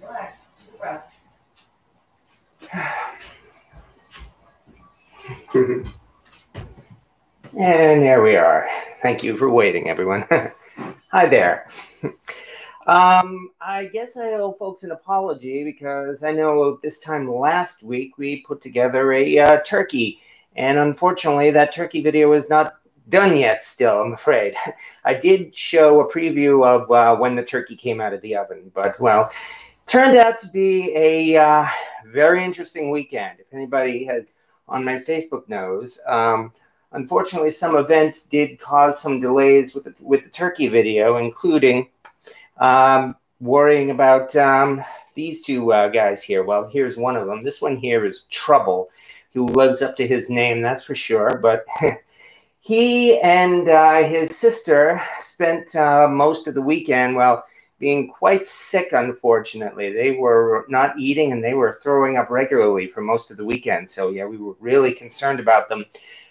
Relax. Deep breath. And there we are. Thank you for waiting, everyone. Hi there. I guess I owe folks an apology because I know this time last week we put together a turkey, and unfortunately that turkey video is not done yet still, I'm afraid. I did show a preview of when the turkey came out of the oven, but well, turned out to be a very interesting weekend. If anybody had on my Facebook knows, unfortunately some events did cause some delays with the turkey video, including worrying about these two guys here. Well, here's one of them. This one here is Trouble, who lives up to his name, that's for sure, but he and his sister spent most of the weekend, well, being quite sick, unfortunately. They were not eating and they were throwing up regularly for most of the weekend. So yeah, we were really concerned about them.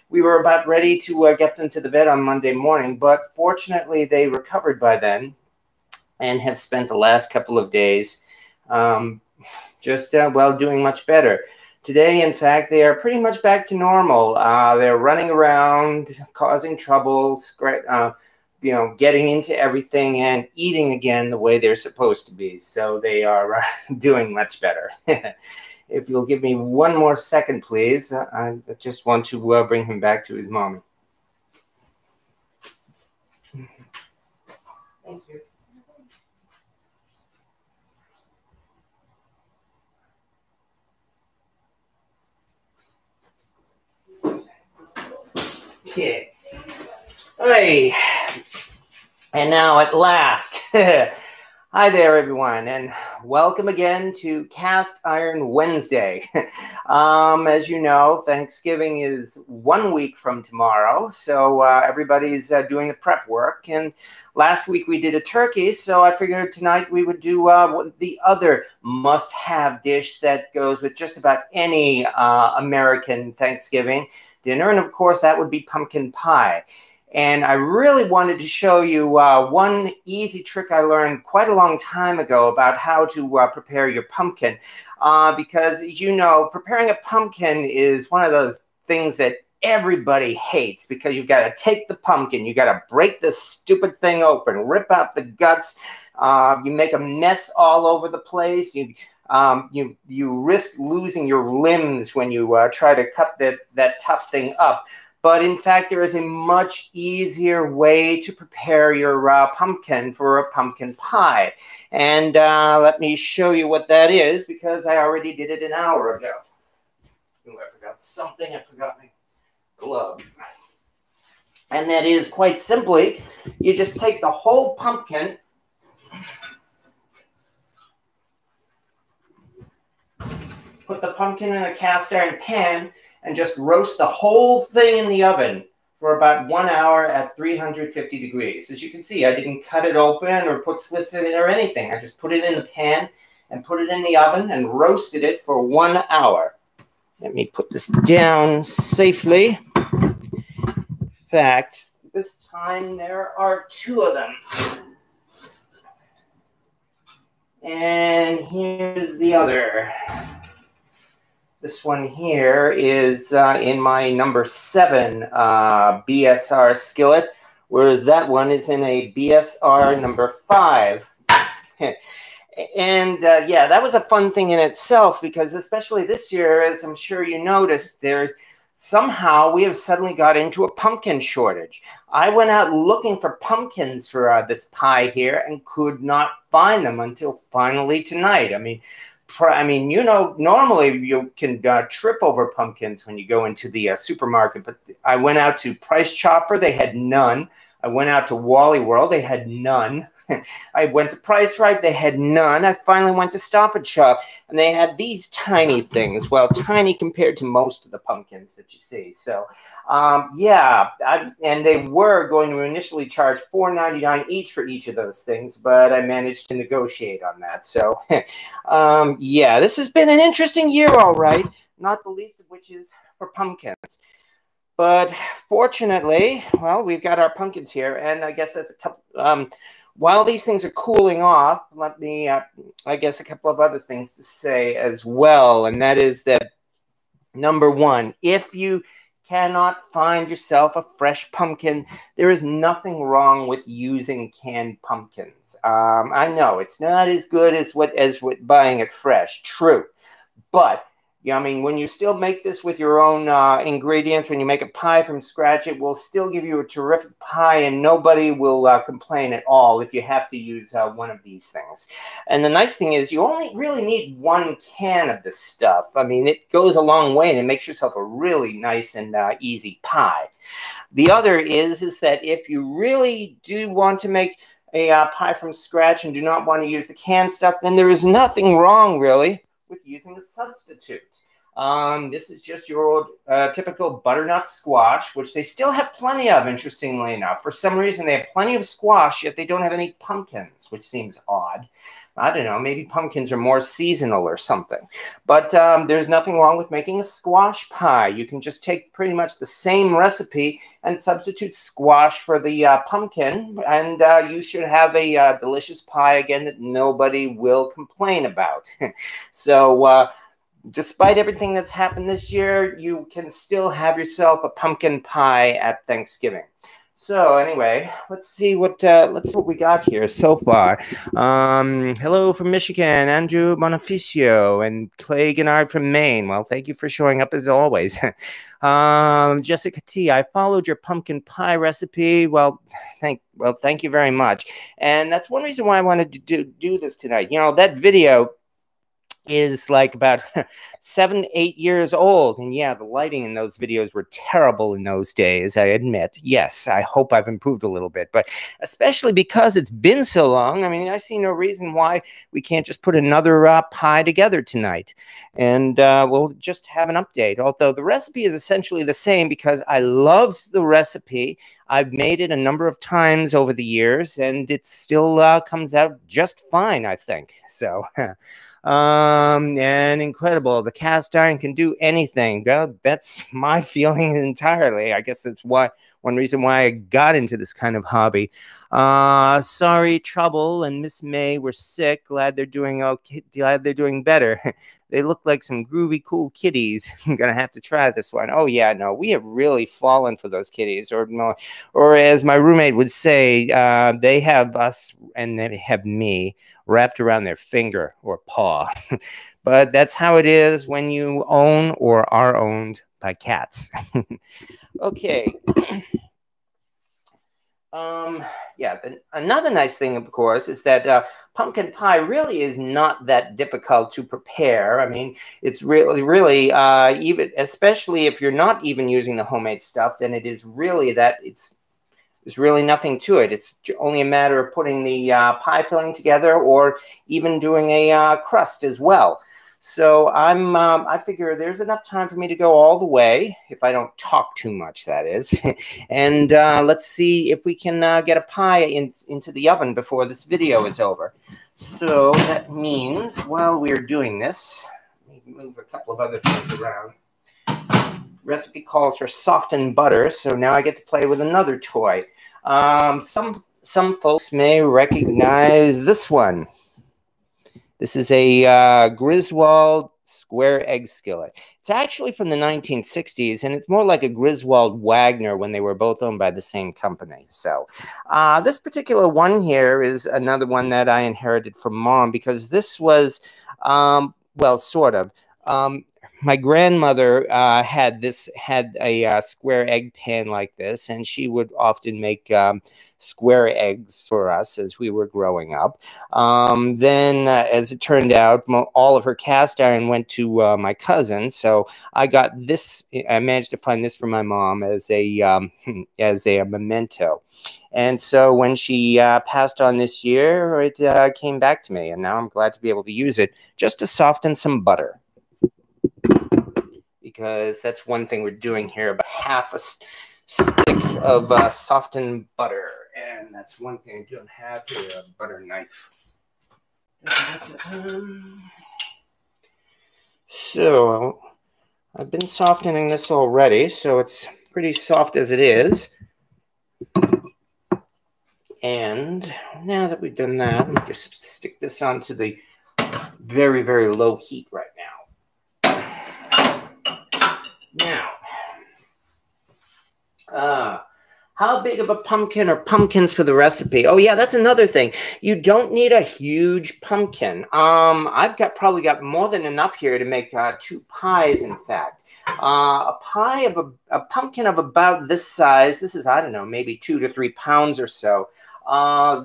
We were about ready to get them to the vet on Monday morning, but fortunately they recovered by then and have spent the last couple of days just, well, doing much better. Today, in fact, they are pretty much back to normal. They're running around, causing trouble, you know, getting into everything and eating again the way they're supposed to be. So they are doing much better. If you'll give me one more second, please. I just want to bring him back to his mommy. Thank you. Yeah. Hey. And now at last, hi there everyone, and welcome again to Cast Iron Wednesday. As you know, Thanksgiving is 1 week from tomorrow, so everybody's doing the prep work, and last week we did a turkey, so I figured tonight we would do the other must-have dish that goes with just about any American Thanksgiving dinner, and of course that would be pumpkin pie. And I really wanted to show you one easy trick I learned quite a long time ago about how to prepare your pumpkin, because, you know, preparing a pumpkin is one of those things that everybody hates, because you've got to take the pumpkin, you've got to break this stupid thing open, rip out the guts, you make a mess all over the place, you risk losing your limbs when you try to cut that tough thing up. But in fact, there is a much easier way to prepare your pumpkin for a pumpkin pie. And let me show you what that is, because I already did it an hour ago. Ooh, I forgot something. I forgot my glove. And that is, quite simply, you just take the whole pumpkin. Put the pumpkin in a cast iron pan and just roast the whole thing in the oven for about 1 hour at 350 degrees. As you can see, I didn't cut it open or put slits in it or anything. I just put it in the pan and put it in the oven and roasted it for 1 hour. Let me put this down safely. In fact, this time there are two of them. And here's the other. This one here is in my number 7 BSR skillet, whereas that one is in a BSR number 5. And yeah, that was a fun thing in itself, because especially this year, as I'm sure you noticed, there's somehow we have suddenly got into a pumpkin shortage. I went out looking for pumpkins for this pie here and could not find them until finally tonight. I mean, you know, normally you can trip over pumpkins when you go into the supermarket, but I went out to Price Chopper. They had none. I went out to Wally World. They had none. I went to Price Rite. They had none. I finally went to Stop and Shop, and they had these tiny things. Well, tiny compared to most of the pumpkins that you see. So, yeah, and they were going to initially charge $4.99 each for each of those things, but I managed to negotiate on that. So, yeah, this has been an interesting year, all right, not the least of which is for pumpkins. But fortunately, well, we've got our pumpkins here, and I guess that's a couple. While these things are cooling off, let me, I guess, a couple of other things to say as well, and that is that, number one, if you cannot find yourself a fresh pumpkin, there is nothing wrong with using canned pumpkins. I know it's not as good as what buying it fresh, true, but yeah, I mean, when you still make this with your own ingredients, when you make a pie from scratch, it will still give you a terrific pie, and nobody will complain at all if you have to use one of these things. And the nice thing is you only really need one can of this stuff. I mean, it goes a long way, and it makes yourself a really nice and easy pie. The other is that if you really do want to make a pie from scratch and do not want to use the canned stuff, then there is nothing wrong, really, with using a substitute. This is just your old typical butternut squash, which they still have plenty of, interestingly enough. For some reason, they have plenty of squash, yet they don't have any pumpkins, which seems odd. I don't know, maybe pumpkins are more seasonal or something. But there's nothing wrong with making a squash pie. You can just take pretty much the same recipe and substitute squash for the pumpkin, and you should have a delicious pie again that nobody will complain about. So despite everything that's happened this year, you can still have yourself a pumpkin pie at Thanksgiving. So anyway, let's see what we got here so far. Hello from Michigan, Andrew Bonificio, and Clay Gennard from Maine. Well, thank you for showing up as always. Jessica T, I followed your pumpkin pie recipe. Well, thank you very much. And that's one reason why I wanted to do this tonight. You know, that video is like about 7, 8 years old. And yeah, the lighting in those videos were terrible in those days, I admit. Yes, I hope I've improved a little bit, but especially because it's been so long, I mean, I see no reason why we can't just put another pie together tonight. And we'll just have an update. Although the recipe is essentially the same because I loved the recipe. I've made it a number of times over the years, and it still comes out just fine, I think. So... and incredible, the cast iron can do anything. Well, that's my feeling entirely. I guess that's why, one reason why I got into this kind of hobby. Sorry, Trouble and Miss May were sick. Glad they're doing okay. Glad they're doing better. They look like some groovy, cool kitties. I'm gonna have to try this one. Oh yeah, no, we have really fallen for those kitties, or as my roommate would say, they have us and they have me wrapped around their finger or paw. But that's how it is when you own or are owned by cats. Okay. Yeah, another nice thing, of course, is that pumpkin pie really is not that difficult to prepare. I mean, it's really, even especially if you're not even using the homemade stuff, then it is really that there's really nothing to it. It's only a matter of putting the pie filling together, or even doing a crust as well. So I'm, I figure there's enough time for me to go all the way, if I don't talk too much, that is. And let's see if we can get a pie into the oven before this video is over. So that means while we're doing this, let me move a couple of other things around. Recipe calls for softened butter, so now I get to play with another toy. Some folks may recognize this one. This is a Griswold square egg skillet. It's actually from the 1960s, and it's more like a Griswold Wagner when they were both owned by the same company. So this particular one here is another one that I inherited from Mom, because this was, well, sort of. My grandmother had a square egg pan like this, and she would often make square eggs for us as we were growing up. Then, as it turned out, all of her cast iron went to my cousin, so I got this. I managed to find this for my mom as a memento. And so when she passed on this year, it came back to me, and now I'm glad to be able to use it just to soften some butter. Because that's one thing we're doing here, about half a stick of softened butter. And that's one thing I don't have here, a butter knife. So I've been softening this already, so it's pretty soft as it is. And now that we've done that, let me just stick this onto the very, very low heat right now. Now, how big of a pumpkin are pumpkins for the recipe? Oh, yeah, that's another thing. You don't need a huge pumpkin. I've probably got more than enough here to make 2 pies, in fact. A pumpkin of about this size. This is, I don't know, maybe 2 to 3 pounds or so.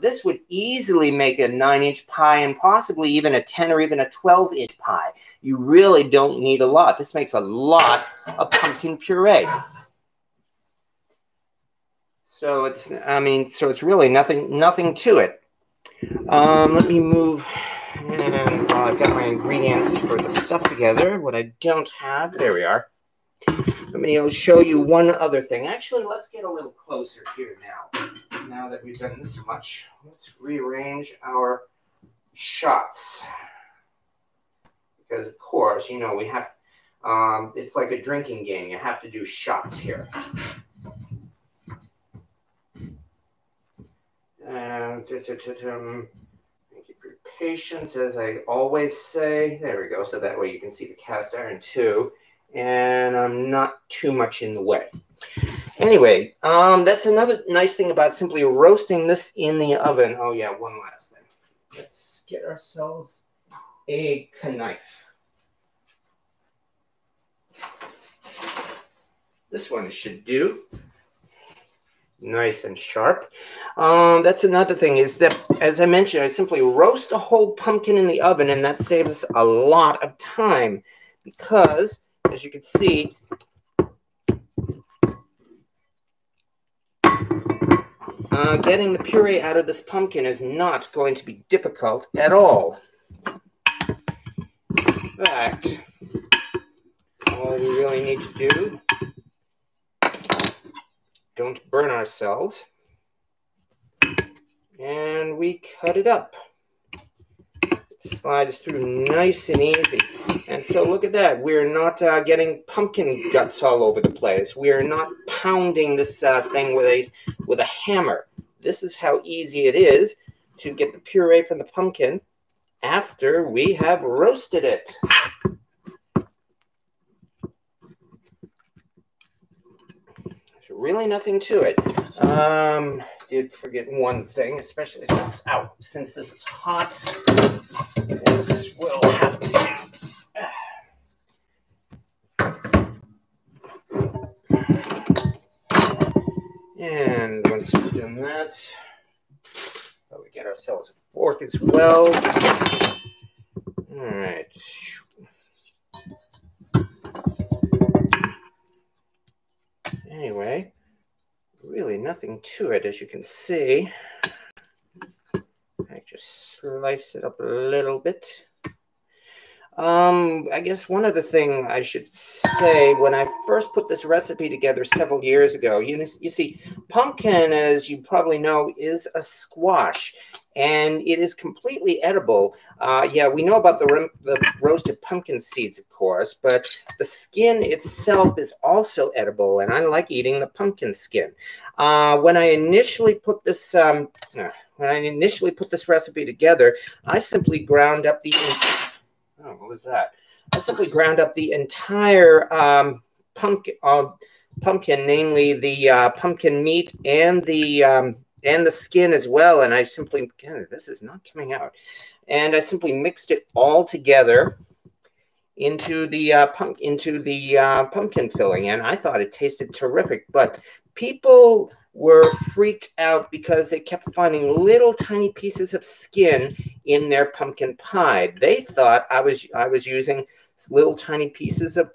This would easily make a 9-inch pie and possibly even a 10 or even a 12-inch pie. You really don't need a lot. This makes a lot of pumpkin puree. So it's, I mean, so it's really nothing to it. Let me move, and I've got my ingredients for the stuff together. What I don't have, there we are. Let me show you one other thing. Actually, let's get a little closer here now. Now that we've done this much, let's rearrange our shots. Because, of course, you know, we have, it's like a drinking game. You have to do shots here. Thank you for your patience, as I always say. There we go. So that way you can see the cast iron too, and I'm not too much in the way. Anyway, that's another nice thing about simply roasting this in the oven. Oh yeah, one last thing. Let's get ourselves a knife. This one should do. Nice and sharp. That's another thing is that, as I mentioned, I simply roast a whole pumpkin in the oven, and that saves us a lot of time because, as you can see, getting the puree out of this pumpkin is not going to be difficult at all. In fact, all we really need to do, don't burn ourselves, and we cut it up. It slides through nice and easy. And so look at that. We're not getting pumpkin guts all over the place. We are not pounding this thing with a hammer. This is how easy it is to get the puree from the pumpkin after we have roasted it. Really nothing to it. Did forget one thing, especially since since this is hot. This will have to do. And once we've done that, we get ourselves a fork as well. All right. Anyway, really nothing to it, as you can see. I just slice it up a little bit. I guess one other thing I should say, when I first put this recipe together several years ago, you see, pumpkin, as you probably know, is a squash. And it is completely edible. Yeah, we know about the roasted pumpkin seeds, of course, but the skin itself is also edible, and I like eating the pumpkin skin. When I initially put this recipe together, I simply ground up the entire pumpkin, namely the pumpkin meat and the skin as well, and I simply, again, this is not coming out, and I simply mixed it all together into the pumpkin filling, and I thought it tasted terrific, but people were freaked out because they kept finding little tiny pieces of skin in their pumpkin pie. They thought I was using little tiny pieces of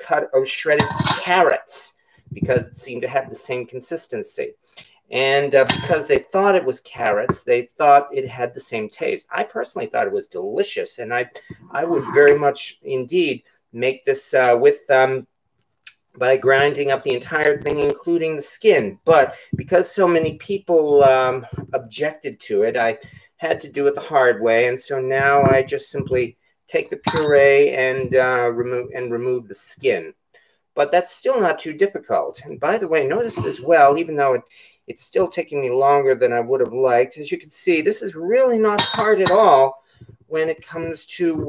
shredded carrots because it seemed to have the same consistency. And because they thought it was carrots, they thought it had the same taste. I personally thought it was delicious, and I would very much indeed make this by grinding up the entire thing, including the skin. But because so many people objected to it, I had to do it the hard way. And so now I just simply take the puree and remove the skin. but that's still not too difficult. And by the way, notice as well, even though it's still taking me longer than I would have liked, as you can see, this is really not hard at all when it comes to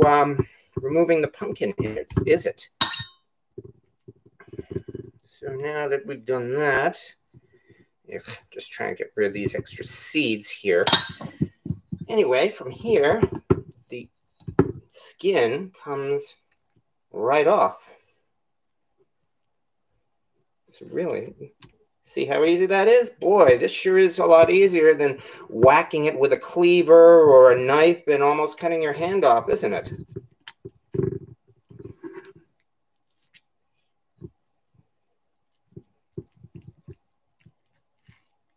removing the pumpkin heads, is it? So now that we've done that, just trying to get rid of these extra seeds here. Anyway, from here, the skin comes right off. So really, see how easy that is? Boy, this sure is a lot easier than whacking it with a cleaver or a knife and almost cutting your hand off, isn't it?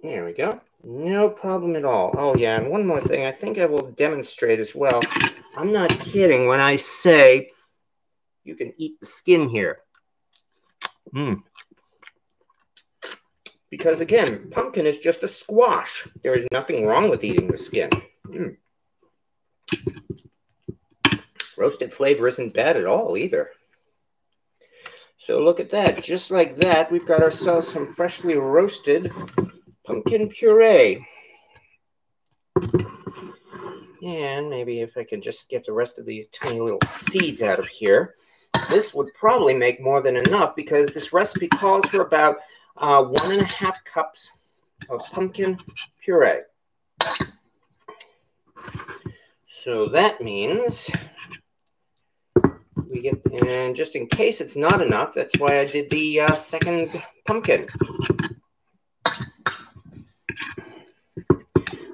There we go. No problem at all. Oh, yeah, and one more thing I think I will demonstrate as well. I'm not kidding when I say you can eat the skin here. Because, again, pumpkin is just a squash. There is nothing wrong with eating the skin. Roasted flavor isn't bad at all either. So look at that. Just like that, we've got ourselves some freshly roasted pumpkin puree. And maybe if I can just get the rest of these tiny little seeds out of here, this would probably make more than enough because this recipe calls for about 1.5 cups of pumpkin puree. So that means we get, and just in case it's not enough, that's why I did the second pumpkin.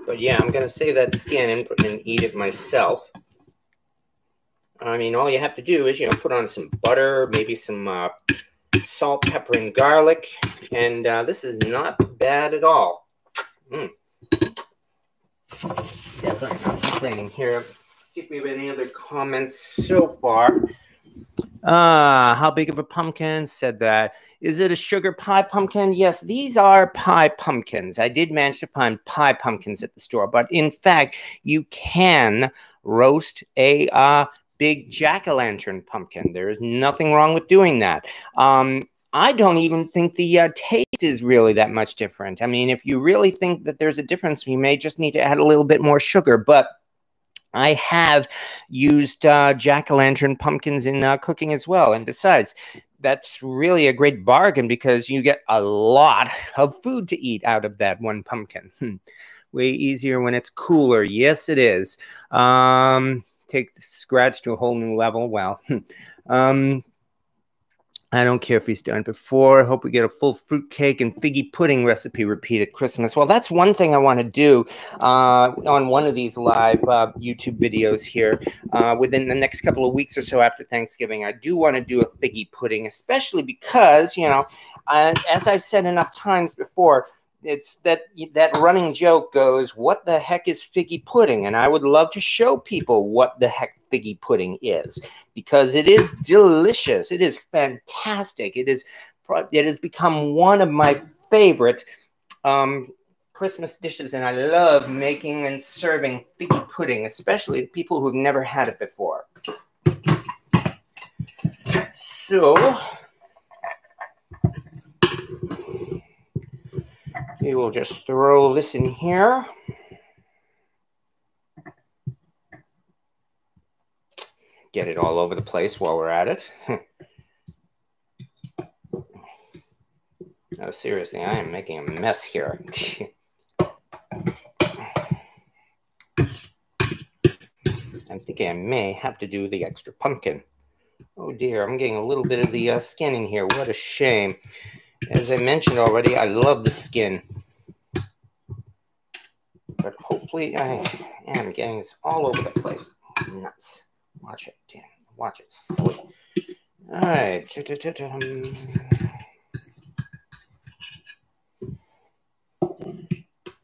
But yeah, I'm going to save that skin and eat it myself. I mean, all you have to do is, you know, put on some butter, maybe some salt, pepper, and garlic. And this is not bad at all. Definitely not complaining here. Let's see if we have any other comments so far. How big of a pumpkin? Said that. Is it a sugar pie pumpkin? Yes, these are pie pumpkins. I did manage to find pie pumpkins at the store, but in fact, you can roast a big jack-o'-lantern pumpkin. There is nothing wrong with doing that. I don't even think the taste is really that much different. I mean, if you really think that there's a difference, you may just need to add a little bit more sugar, but I have used jack-o'-lantern pumpkins in cooking as well. And besides, that's really a great bargain because you get a lot of food to eat out of that one pumpkin. Way easier when it's cooler. Yes, it is. Take the scratch to a whole new level. Wow. I don't care if he's done it before. Hope we get a full fruitcake and figgy pudding recipe repeat at Christmas. Well, that's one thing I want to do on one of these live YouTube videos here within the next couple of weeks or so after Thanksgiving. I do want to do a figgy pudding, especially because, you know, as I've said enough times before, it's that running joke goes, what the heck is figgy pudding? And I would love to show people what the heck figgy pudding is because it is delicious. It is fantastic. It has become one of my favorite Christmas dishes, and I love making and serving figgy pudding, especially to people who've never had it before. So we will just throw this in here. Get it all over the place while we're at it. No, seriously, I am making a mess here. I'm thinking I may have to do the extra pumpkin. Oh dear, I'm getting a little bit of the skin in here. What a shame. As I mentioned already, I love the skin. But hopefully I am getting this all over the place. Nuts. Watch it, Dan. Watch it, silly. All right.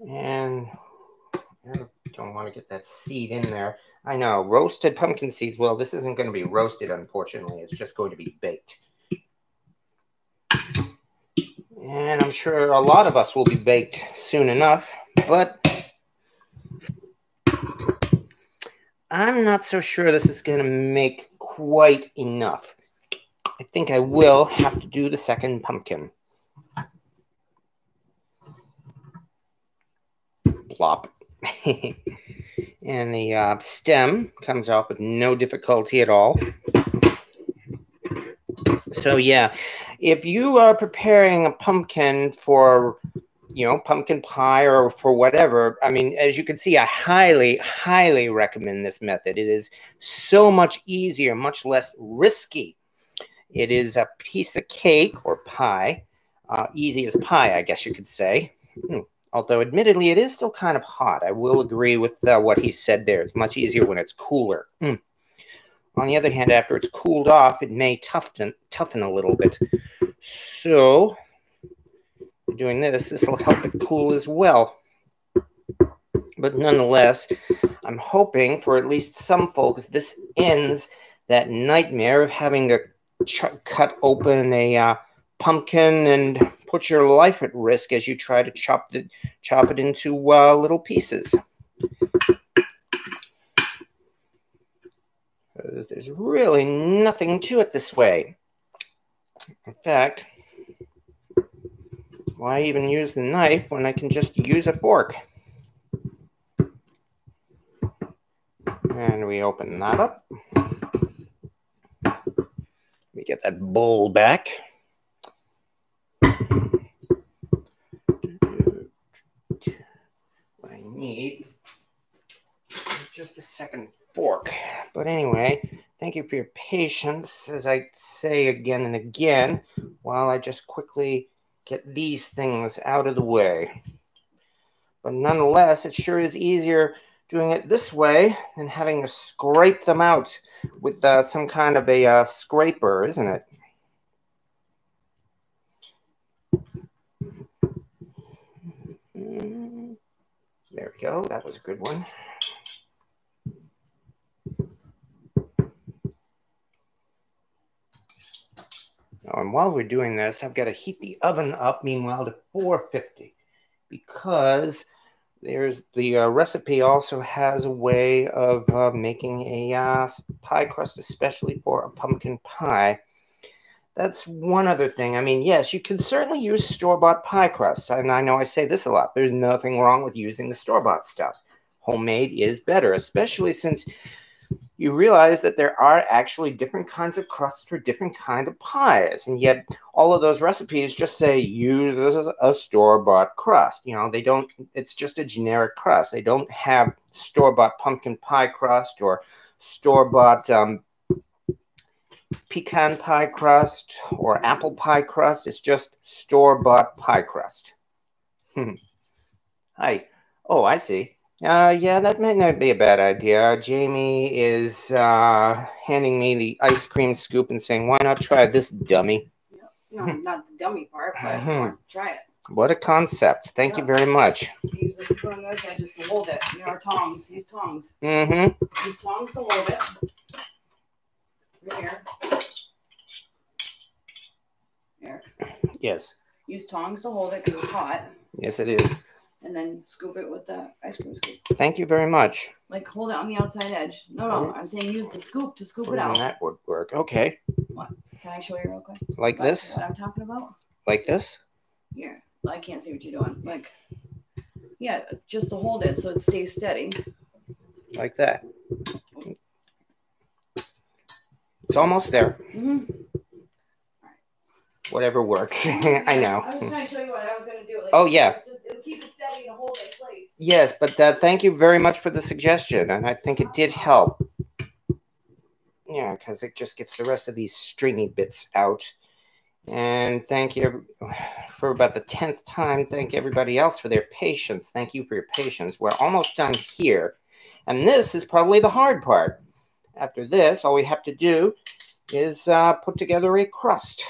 And I don't want to get that seed in there. I know, roasted pumpkin seeds. Well, this isn't going to be roasted, unfortunately. It's just going to be baked. And I'm sure a lot of us will be baked soon enough, but I'm not so sure this is going to make quite enough. I think I will have to do the second pumpkin. Plop. And the stem comes off with no difficulty at all. So yeah, if you are preparing a pumpkin for, you know, pumpkin pie or for whatever, I mean, as you can see, I highly, highly recommend this method. It is so much easier, much less risky. It is a piece of cake or pie, easy as pie, I guess you could say. Although, admittedly, it is still kind of hot. I will agree with what he said there. It's much easier when it's cooler. On the other hand, after it's cooled off, it may toughen a little bit. So, doing this will help it cool as well. But nonetheless, I'm hoping for at least some folks, this ends that nightmare of having to cut open a pumpkin and put your life at risk as you try to chop it into little pieces. There's really nothing to it this way. In fact, why even use the knife when I can just use a fork? And we open that up. Let me get that bowl back. What I need is just a second fork. But anyway, thank you for your patience, as I say again and again, while I just quickly get these things out of the way. But nonetheless, it sure is easier doing it this way than having to scrape them out with some kind of a scraper, isn't it? There we go. That was a good one. And while we're doing this, I've got to heat the oven up, meanwhile, to 450, because there's the recipe also has a way of making a pie crust, especially for a pumpkin pie. That's one other thing. I mean, yes, you can certainly use store-bought pie crusts, and I know I say this a lot. There's nothing wrong with using the store-bought stuff. Homemade is better, especially since you realize that there are actually different kinds of crusts for different kinds of pies, and yet all of those recipes just say use a store-bought crust. You know, they don't, it's just a generic crust. They don't have store-bought pumpkin pie crust or store-bought pecan pie crust or apple pie crust. It's just store-bought pie crust. Hi. Oh, I see. Yeah, that might not be a bad idea. Jamie is handing me the ice cream scoop and saying, why not try this, dummy? No, not the dummy part, but try it. What a concept. Thank you very much. Use a spoon on this edge just to hold it. You know, tongs. Use tongs. Mm-hmm. Use tongs to hold it. Right here. There. Yes. Use tongs to hold it because it's hot. Yes, it is. And then scoop it with the ice cream scoop. Thank you very much. Like, hold it on the outside edge. No, I'm saying use the scoop to scoop it out. That would work. Okay. What? Can I show you real quick? Like this? What I'm talking about? Like this? Yeah. Well, I can't see what you're doing. Like, yeah, just to hold it so it stays steady. Like that. It's almost there. Mm-hmm. Whatever works. I know. I'm just trying to show you what I was going to do. Like, oh, yeah. It'll keep it steady to hold in place. Yes, but thank you very much for the suggestion. And I think it did help. Yeah, because it just gets the rest of these stringy bits out. And thank you for about the 10th time. Thank everybody else for their patience. Thank you for your patience. We're almost done here. And this is probably the hard part. After this, all we have to do is put together a crust.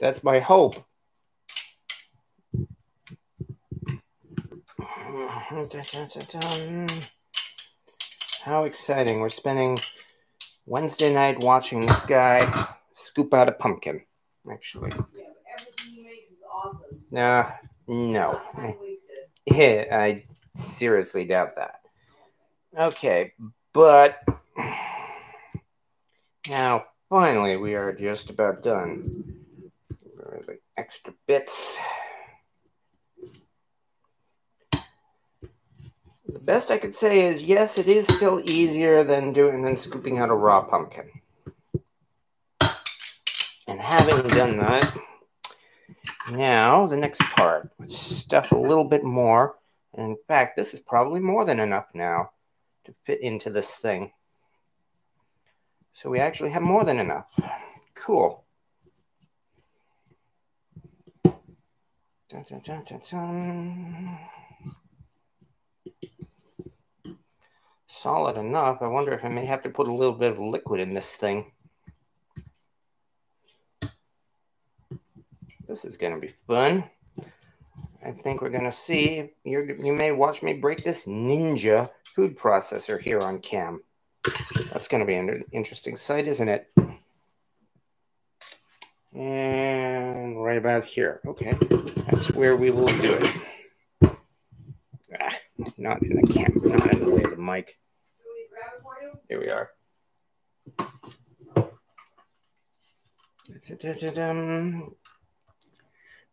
That's my hope. How exciting. We're spending Wednesday night watching this guy scoop out a pumpkin, actually. Yeah, but everything he makes is awesome. No. I seriously doubt that. Okay, but Now, finally, we are just about done. There are the extra bits. The best I could say is, yes, it is still easier than scooping out a raw pumpkin. And having done that, now the next part. Let's stuff a little bit more. And in fact, this is probably more than enough now to fit into this thing. So we actually have more than enough. Cool. Dun, dun, dun, dun, dun. Solid enough. I wonder if I may have to put a little bit of liquid in this thing. This is going to be fun. I think we're going to see. You may watch me break this Ninja food processor here on cam. That's going to be an interesting sight, isn't it? And right about here. Okay, that's where we will do it. Ah, not in the cam, not in the way of the mic. Here we are.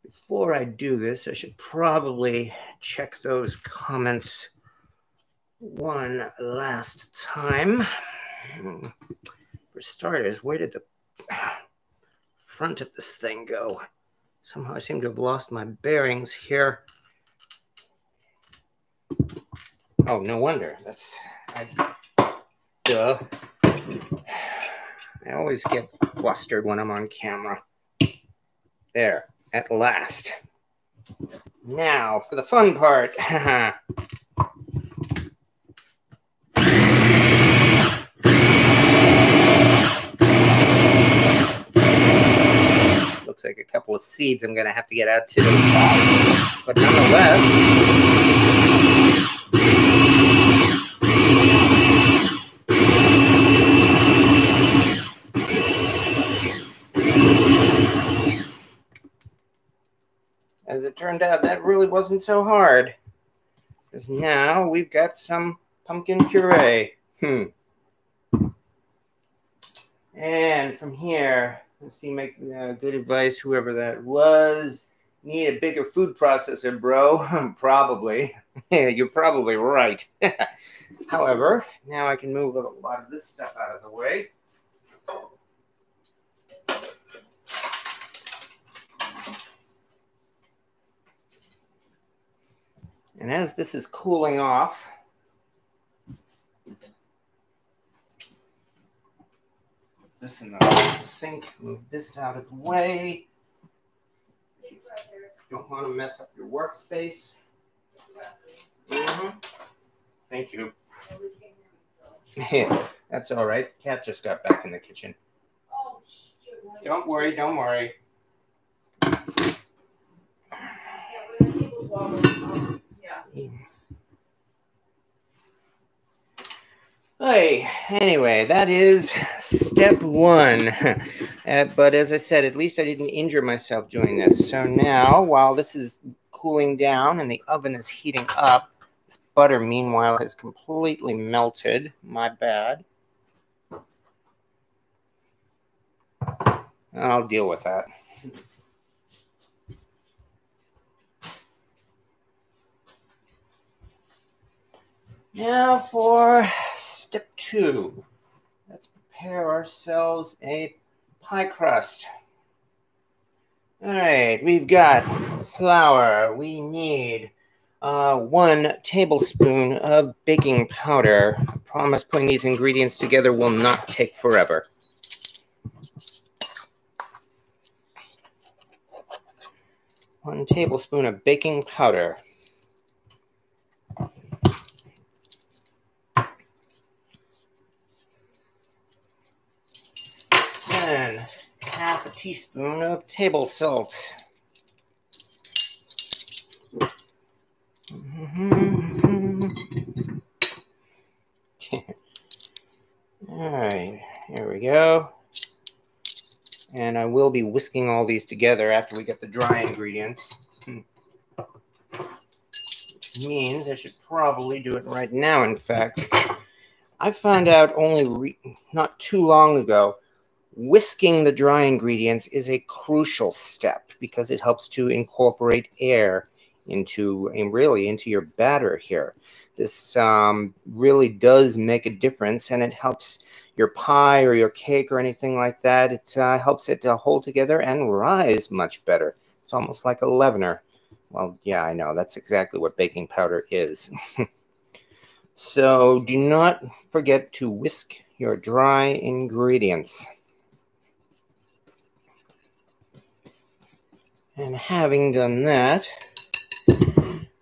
Before I do this, I should probably check those comments one last time. For starters, where did the front of this thing go? Somehow I seem to have lost my bearings here. Oh, no wonder. That's... Duh. I always get flustered when I'm on camera. There. At last. Now, for the fun part. Looks like a couple of seeds I'm going to have to get out too. But nonetheless... As it turned out, that really wasn't so hard, because now we've got some pumpkin puree. And from here, let's see, make good advice, whoever that was. Need a bigger food processor, bro. Probably. You're probably right. However, now I can move a lot of this stuff out of the way. And as this is cooling off, put this in the sink, move this out of the way. Don't want to mess up your workspace. Mm-hmm. Thank you. That's all right. Cat just got back in the kitchen. Don't worry, don't worry. Hey, anyway, that is step one. But as I said, at least I didn't injure myself doing this. So now, while this is cooling down and the oven is heating up, this butter, meanwhile, has completely melted. My bad. I'll deal with that. Now for step two, let's prepare ourselves a pie crust. All right, we've got flour. We need 1 tablespoon of baking powder. I promise putting these ingredients together will not take forever. One tablespoon of baking powder. And 1/2 teaspoon of table salt. All right, here we go. And I will be whisking all these together after we get the dry ingredients. Which means I should probably do it right now, in fact. I found out only not too long ago, whisking the dry ingredients is a crucial step because it helps to incorporate air into your batter here. This really does make a difference, and it helps your pie or your cake or anything like that. It helps it to hold together and rise much better. It's almost like a leavener. Well, yeah, I know. That's exactly what baking powder is. So do not forget to whisk your dry ingredients. And having done that,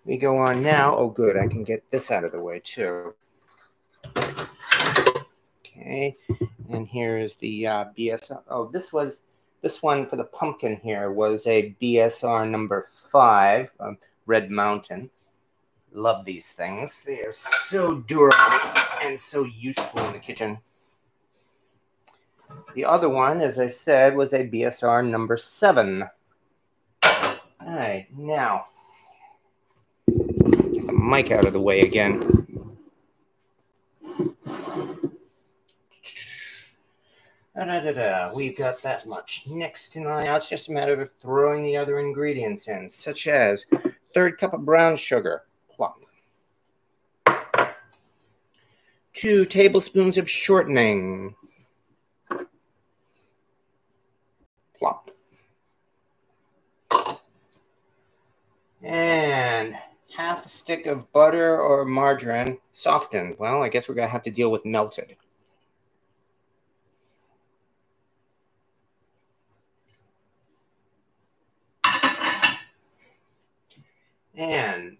we go on now. Oh, good. I can get this out of the way, too. Okay. And here is the BSR. Oh, this one for the pumpkin here was a BSR number 5 of Red Mountain. Love these things. They are so durable and so useful in the kitchen. The other one, as I said, was a BSR number 7. All right. Now, get the mic out of the way again. We've got that much. Next in line, now it's just a matter of throwing the other ingredients in, such as 1/3 cup of brown sugar, plop. 2 tablespoons of shortening, plop. And 1/2 stick of butter or margarine, softened. Well, I guess we're going to have to deal with melted. And,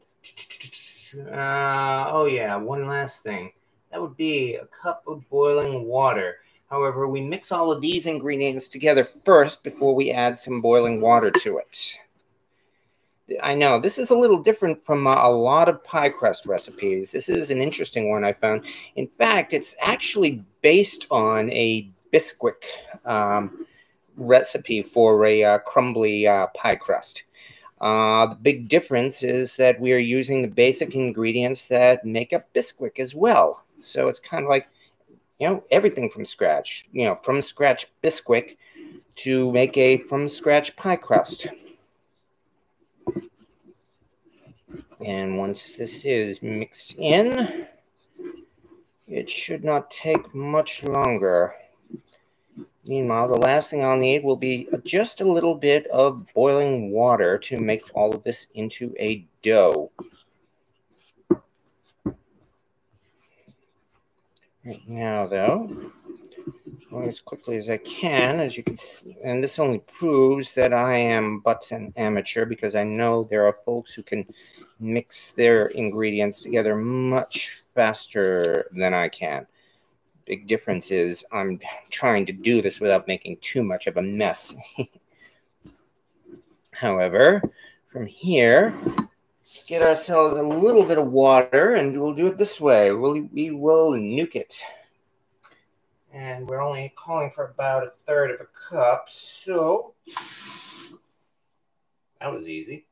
oh yeah, one last thing. That would be 1 cup of boiling water. However, we mix all of these ingredients together first before we add some boiling water to it. I know, this is a little different from a lot of pie crust recipes. This is an interesting one I found. In fact, it's actually based on a Bisquick recipe for a crumbly pie crust. The big difference is that we are using the basic ingredients that make up Bisquick as well. So it's kind of like, you know, everything from scratch. You know, from scratch Bisquick to make a from scratch pie crust. And once this is mixed in, it should not take much longer. Meanwhile, the last thing I'll need will be just a little bit of boiling water to make all of this into a dough. Right now, though, as quickly as I can, as you can see, and this only proves that I am but an amateur, because I know there are folks who can mix their ingredients together much faster than I can. Big difference is I'm trying to do this without making too much of a mess. However, from here, let's get ourselves a little bit of water, and we'll do it this way. We will nuke it. And we're only calling for about 1/3 cup, so that was easy.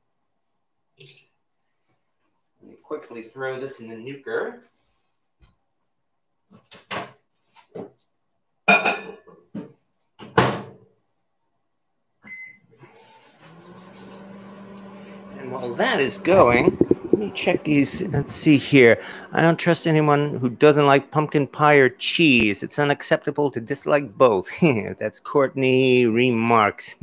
Let me quickly throw this in the nuker. And while that is going, let me check these. Let's see here. I don't trust anyone who doesn't like pumpkin pie or cheese. It's unacceptable to dislike both. That's Courtney Remarks.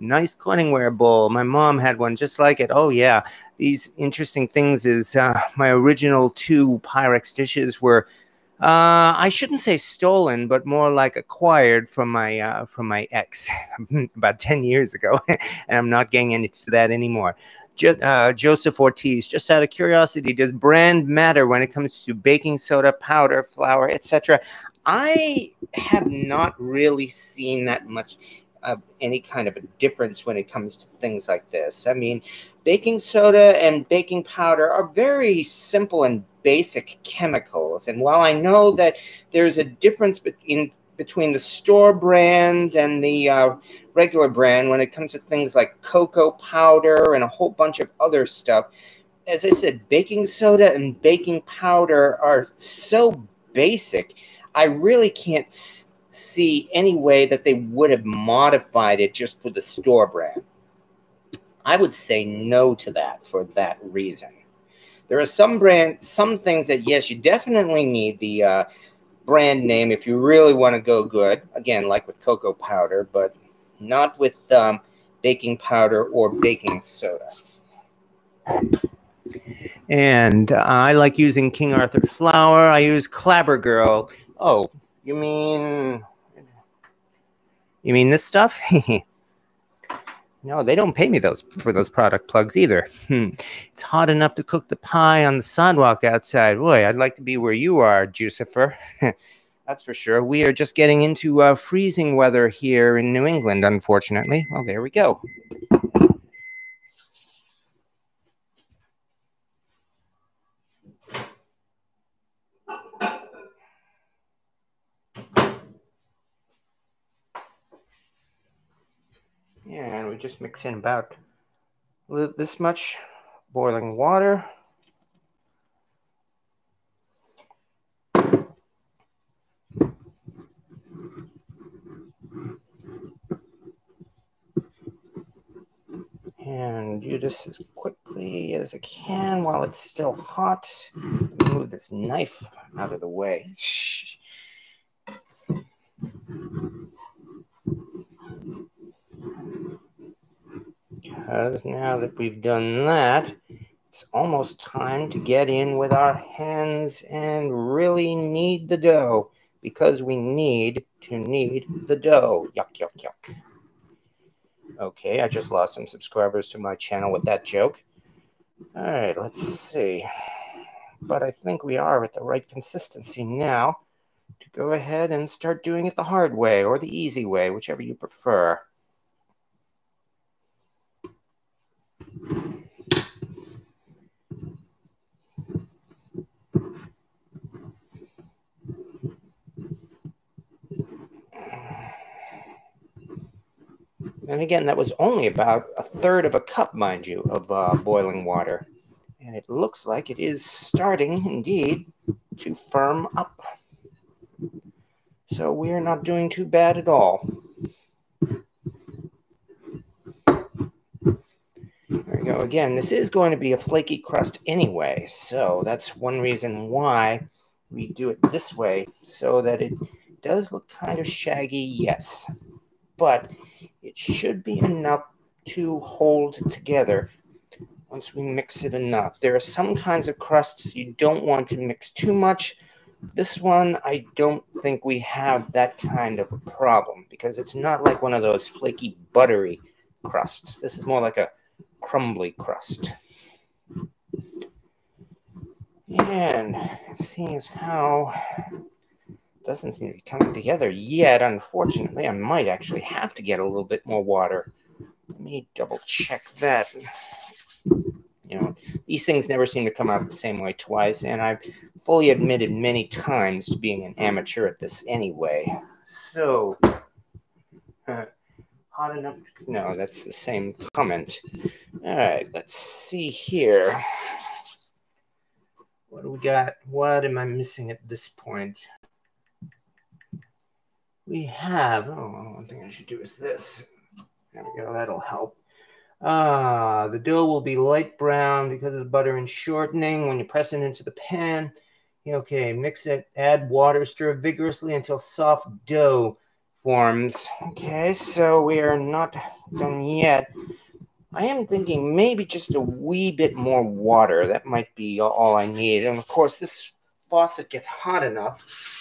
Nice Corningware bowl. My mom had one just like it. Oh, yeah. These interesting things is my original 2 Pyrex dishes were I shouldn't say stolen, but more like acquired from my ex about 10 years ago, and I'm not getting into that anymore. Joseph Ortiz, just out of curiosity, does brand matter when it comes to baking soda, powder, flour, etc.? I have not really seen that much of any kind of a difference when it comes to things like this. I mean, baking soda and baking powder are very simple and basic chemicals. And while I know that there's a difference between the store brand and the regular brand when it comes to things like cocoa powder and a whole bunch of other stuff, as I said, baking soda and baking powder are so basic. I really can't see any way that they would have modified it just for the store brand. I would say no to that for that reason. There are some brands, some things that, yes, you definitely need the brand name if you really want to go good. Again, like with cocoa powder, but not with baking powder or baking soda. And I like using King Arthur Flour. I use Clabber Girl. Oh, you mean this stuff? No, they don't pay me for those product plugs either. It's hot enough to cook the pie on the sidewalk outside. Boy, I'd like to be where you are, Jucifer. That's for sure. We are just getting into freezing weather here in New England, unfortunately. Well, there we go. Yeah, and we just mix in about this much boiling water. And do this as quickly as I can while it's still hot. Move this knife out of the way. Because now that we've done that, it's almost time to get in with our hands and really knead the dough, because we need to knead the dough. Yuck, yuck, yuck. Okay, I just lost some subscribers to my channel with that joke. All right, let's see. But I think we are at the right consistency now to go ahead and start doing it the hard way or the easy way, whichever you prefer. And again, that was only about 1/3 of a cup, mind you, of boiling water. And it looks like it is starting, indeed, to firm up. So we are not doing too bad at all. There we go. Again, this is going to be a flaky crust anyway. So that's one reason why we do it this way, so that it does look kind of shaggy, yes. But it should be enough to hold together once we mix it enough. There are some kinds of crusts you don't want to mix too much. This one, I don't think we have that kind of a problem, because it's not like one of those flaky, buttery crusts. This is more like a crumbly crust. And seeing as how doesn't seem to be coming together yet, unfortunately. I might actually have to get a little bit more water. Let me double check that. You know, these things never seem to come out the same way twice, and I've fully admitted many times to being an amateur at this anyway. So, hot enough? No, that's the same comment. All right, let's see here. What do we got? What am I missing at this point? We have, oh, one thing I should do is this. There we go, that'll help. The dough will be light brown because of the butter and shortening when you press it into the pan. Okay, mix it, add water, stir vigorously until soft dough forms. Okay, so we are not done yet. I am thinking maybe just a wee bit more water. That might be all I need. And of course, this faucet gets hot enough.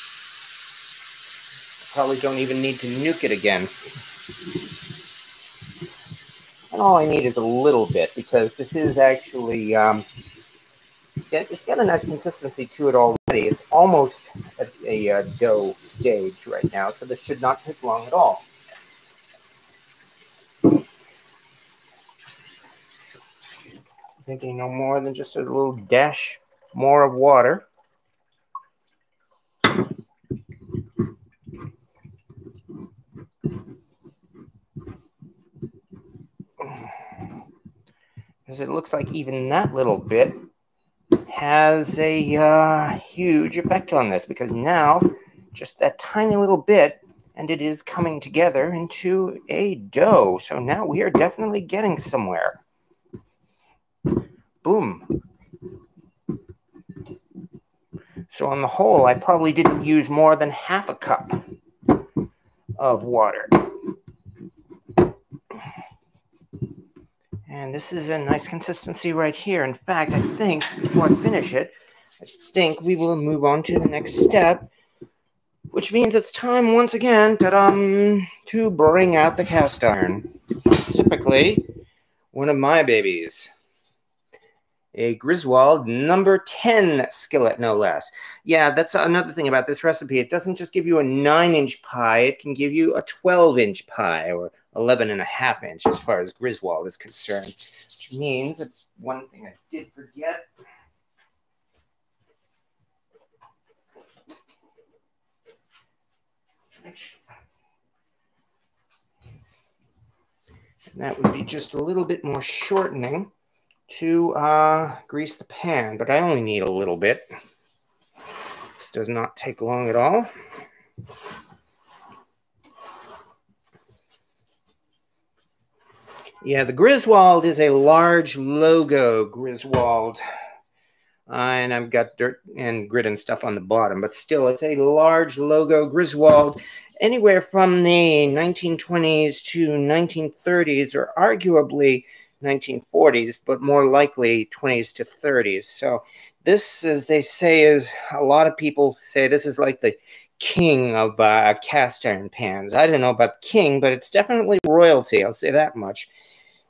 Probably don't even need to nuke it again. And all I need is a little bit, because this is actually, it's got a nice consistency to it already. It's almost at a dough stage right now, so this should not take long at all. I'm thinking no more than just a little dash more of water. because it looks like even that little bit has a huge effect on this, because now just that tiny little bit and it is coming together into a dough. So now we are definitely getting somewhere. Boom. So on the whole, I probably didn't use more than half a cup of water. And this is a nice consistency right here. In fact, I think before I finish it, I think we will move on to the next step, which means it's time once again, ta-da, to bring out the cast iron. Specifically, one of my babies. A Griswold number 10 skillet, no less. Yeah, that's another thing about this recipe. It doesn't just give you a 9-inch pie. It can give you a 12-inch pie or 11.5-inch as far as Griswold is concerned. Which means, one thing I did forget. And that would be just a little bit more shortening to grease the pan, but I only need a little bit. This does not take long at all. Yeah, the Griswold is a large logo Griswold. And I've got dirt and grit and stuff on the bottom, but still it's a large logo Griswold. Anywhere from the 1920s to 1930s, or arguably 1940s, but more likely 20s to 30s. So this, as they say, is a lot of people say this is like the king of cast iron pans. I don't know about king, but it's definitely royalty. I'll say that much.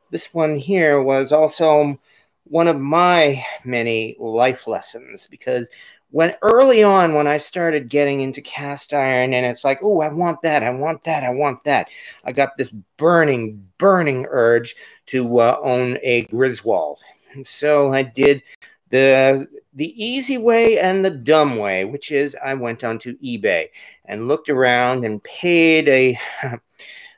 This one here was also one of my many life lessons, because when early on, when I started getting into cast iron and it's like, oh, I want that, I want that, I want that. I got this burning, burning urge to own a Griswold. And so I did the easy way and the dumb way, which is I went onto eBay and looked around and paid a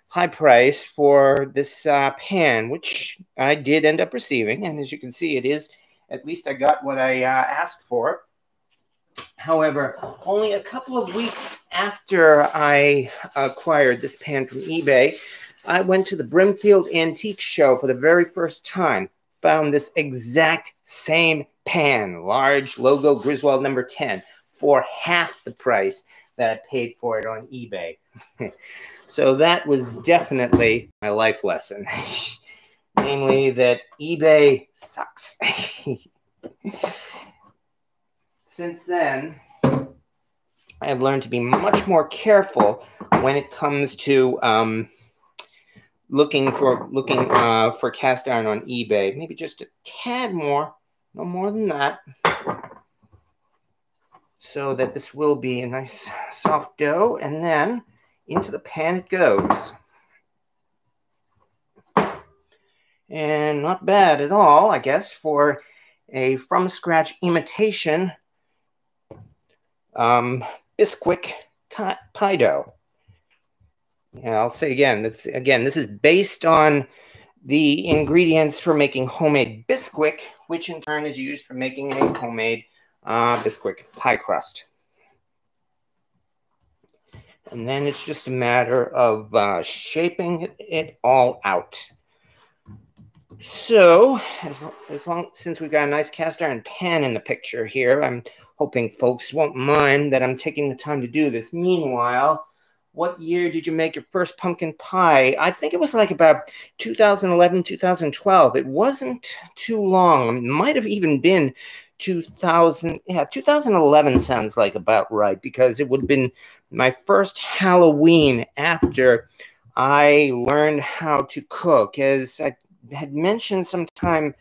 high price for this pan, which I did end up receiving. And as you can see, it is, at least I got what I asked for. However, only a couple of weeks after I acquired this pan from eBay, I went to the Brimfield Antique Show for the very first time, found this exact same pan, large logo Griswold number 10, for half the price that I paid for it on eBay. So that was definitely my life lesson, namely that eBay sucks. Since then, I have learned to be much more careful when it comes to looking for cast iron on eBay. Maybe just a tad more, no more than that, so that this will be a nice soft dough, and then into the pan it goes. And not bad at all, I guess, for a from-scratch imitation Bisquick pie dough. And I'll say again, this is based on the ingredients for making homemade Bisquick, which in turn is used for making a homemade Bisquick pie crust. And then it's just a matter of shaping it all out. So, since we've got a nice cast iron pan in the picture here, I'm hoping folks won't mind that I'm taking the time to do this. Meanwhile, what year did you make your first pumpkin pie? I think it was like about 2011, 2012. It wasn't too long. It might have even been 2000. Yeah, 2011 sounds like about right, because it would have been my first Halloween after I learned how to cook. As I had mentioned sometimes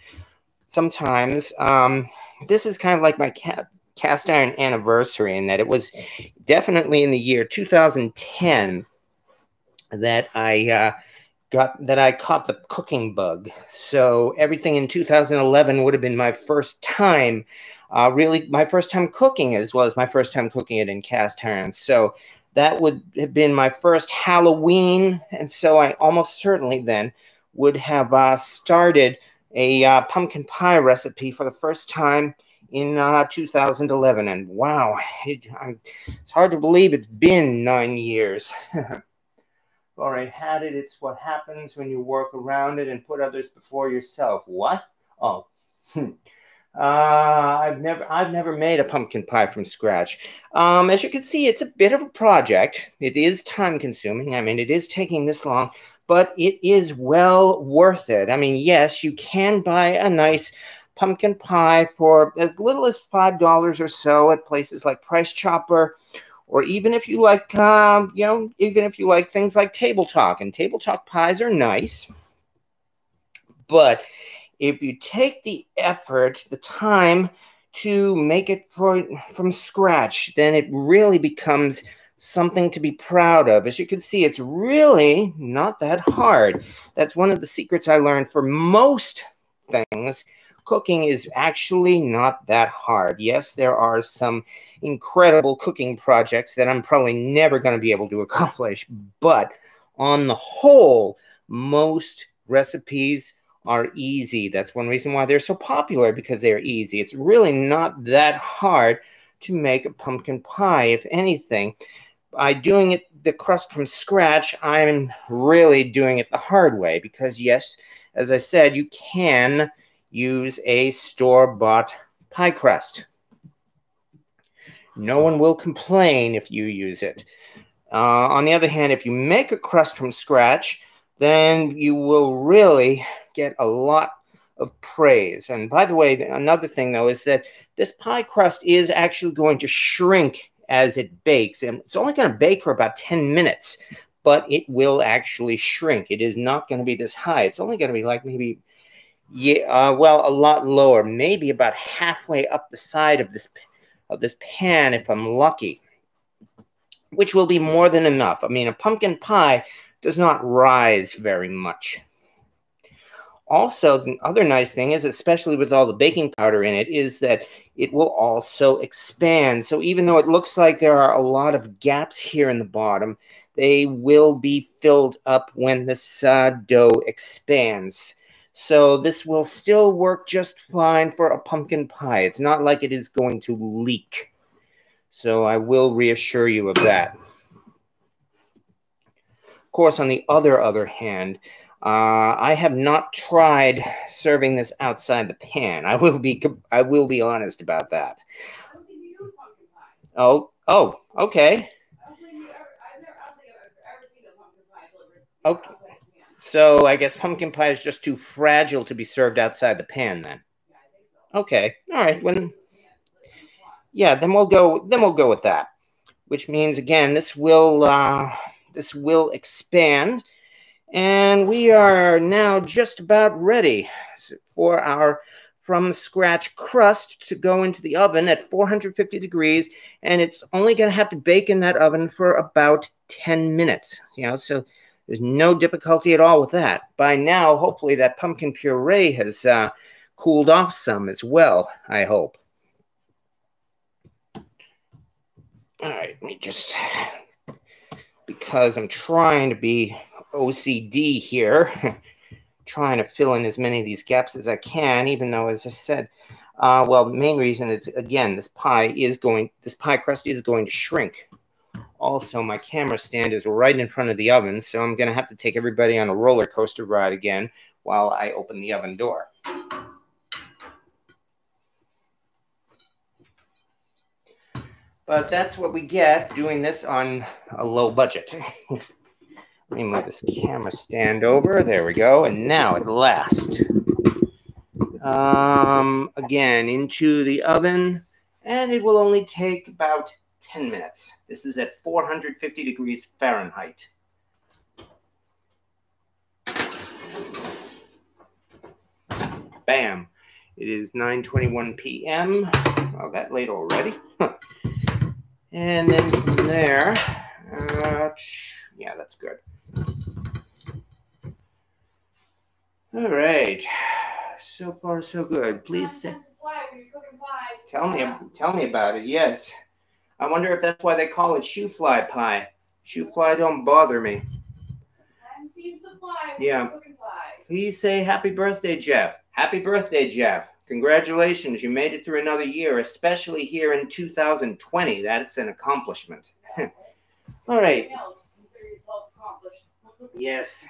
this is kind of like my cast iron anniversary, in that it was definitely in the year 2010 that I caught the cooking bug. So everything in 2011 would have been my first time, really my first time cooking, as well as my first time cooking it in cast iron. So that would have been my first Halloween, and so I almost certainly then would have started a pumpkin pie recipe for the first time in 2011. And wow, it's hard to believe it's been 9 years. I've already had it. It's what happens when you work around it and put others before yourself. What? Oh, I've never made a pumpkin pie from scratch. As you can see, it's a bit of a project. It is time consuming. I mean, it is taking this long, but it is well worth it. I mean, yes, you can buy a nice pumpkin pie for as little as $5 or so at places like Price Chopper, or even if you like, even if you like things like Table Talk. And Table Talk pies are nice, but if you take the effort, the time to make it from scratch, then it really becomes something to be proud of. As you can see, it's really not that hard. That's one of the secrets I learned for most things. Cooking is actually not that hard. Yes, there are some incredible cooking projects that I'm probably never going to be able to accomplish, but on the whole, most recipes are easy. That's one reason why they're so popular, because they're easy. It's really not that hard to make a pumpkin pie. If anything, by doing it, the crust from scratch, I'm really doing it the hard way, because yes, as I said, you can use a store-bought pie crust. No one will complain if you use it. On the other hand, if you make a crust from scratch, then you will really get a lot of praise. And by the way, another thing though is that this pie crust is actually going to shrink as it bakes. And it's only going to bake for about 10 minutes, but it will actually shrink. It is not going to be this high. It's only going to be like maybe, a lot lower, maybe about halfway up the side of this pan if I'm lucky, which will be more than enough. I mean, a pumpkin pie does not rise very much. Also, the other nice thing is, especially with all the baking powder in it, is that it will also expand. So even though it looks like there are a lot of gaps here in the bottom, they will be filled up when this dough expands. So this will still work just fine for a pumpkin pie. It's not like it is going to leak. So I will reassure you of that. Of course, on the other hand, I have not tried serving this outside the pan. I will be honest about that. I don't think you do pumpkin pie. Oh, okay. I don't think I've ever seen a pumpkin pie delivered. Okay. Outside the pan. So I guess pumpkin pie is just too fragile to be served outside the pan, then. Yeah, I think so. Okay. All right. Then we'll go with that. Which means again, this will expand, and we are now just about ready for our from scratch crust to go into the oven at 450 degrees, and it's only going to have to bake in that oven for about 10 minutes. You know, so there's no difficulty at all with that. By now, hopefully, that pumpkin puree has cooled off some as well, I hope. All right, let me just, because I'm trying to be OCD here, trying to fill in as many of these gaps as I can, even though, as I said, the main reason is, again, this pie crust is going to shrink. Also, my camera stand is right in front of the oven, so I'm going to have to take everybody on a roller coaster ride again while I open the oven door. But that's what we get doing this on a low budget. Let me move this camera stand over. There we go. And now at last, again, into the oven. And it will only take about 10 minutes. This is at 450 degrees Fahrenheit. Bam. It is 9:21 p.m. Oh, that late already. And then from there, yeah, that's good. All right, so far so good. Please tell me about it. Yes, I wonder if that's why they call it shoe fly pie. Shoe fly don't bother me. I'm seeing some fly. Yeah. Please say happy birthday, Jeff. Happy birthday, Jeff. Congratulations. You made it through another year, especially here in 2020. That's an accomplishment. All right. Yes.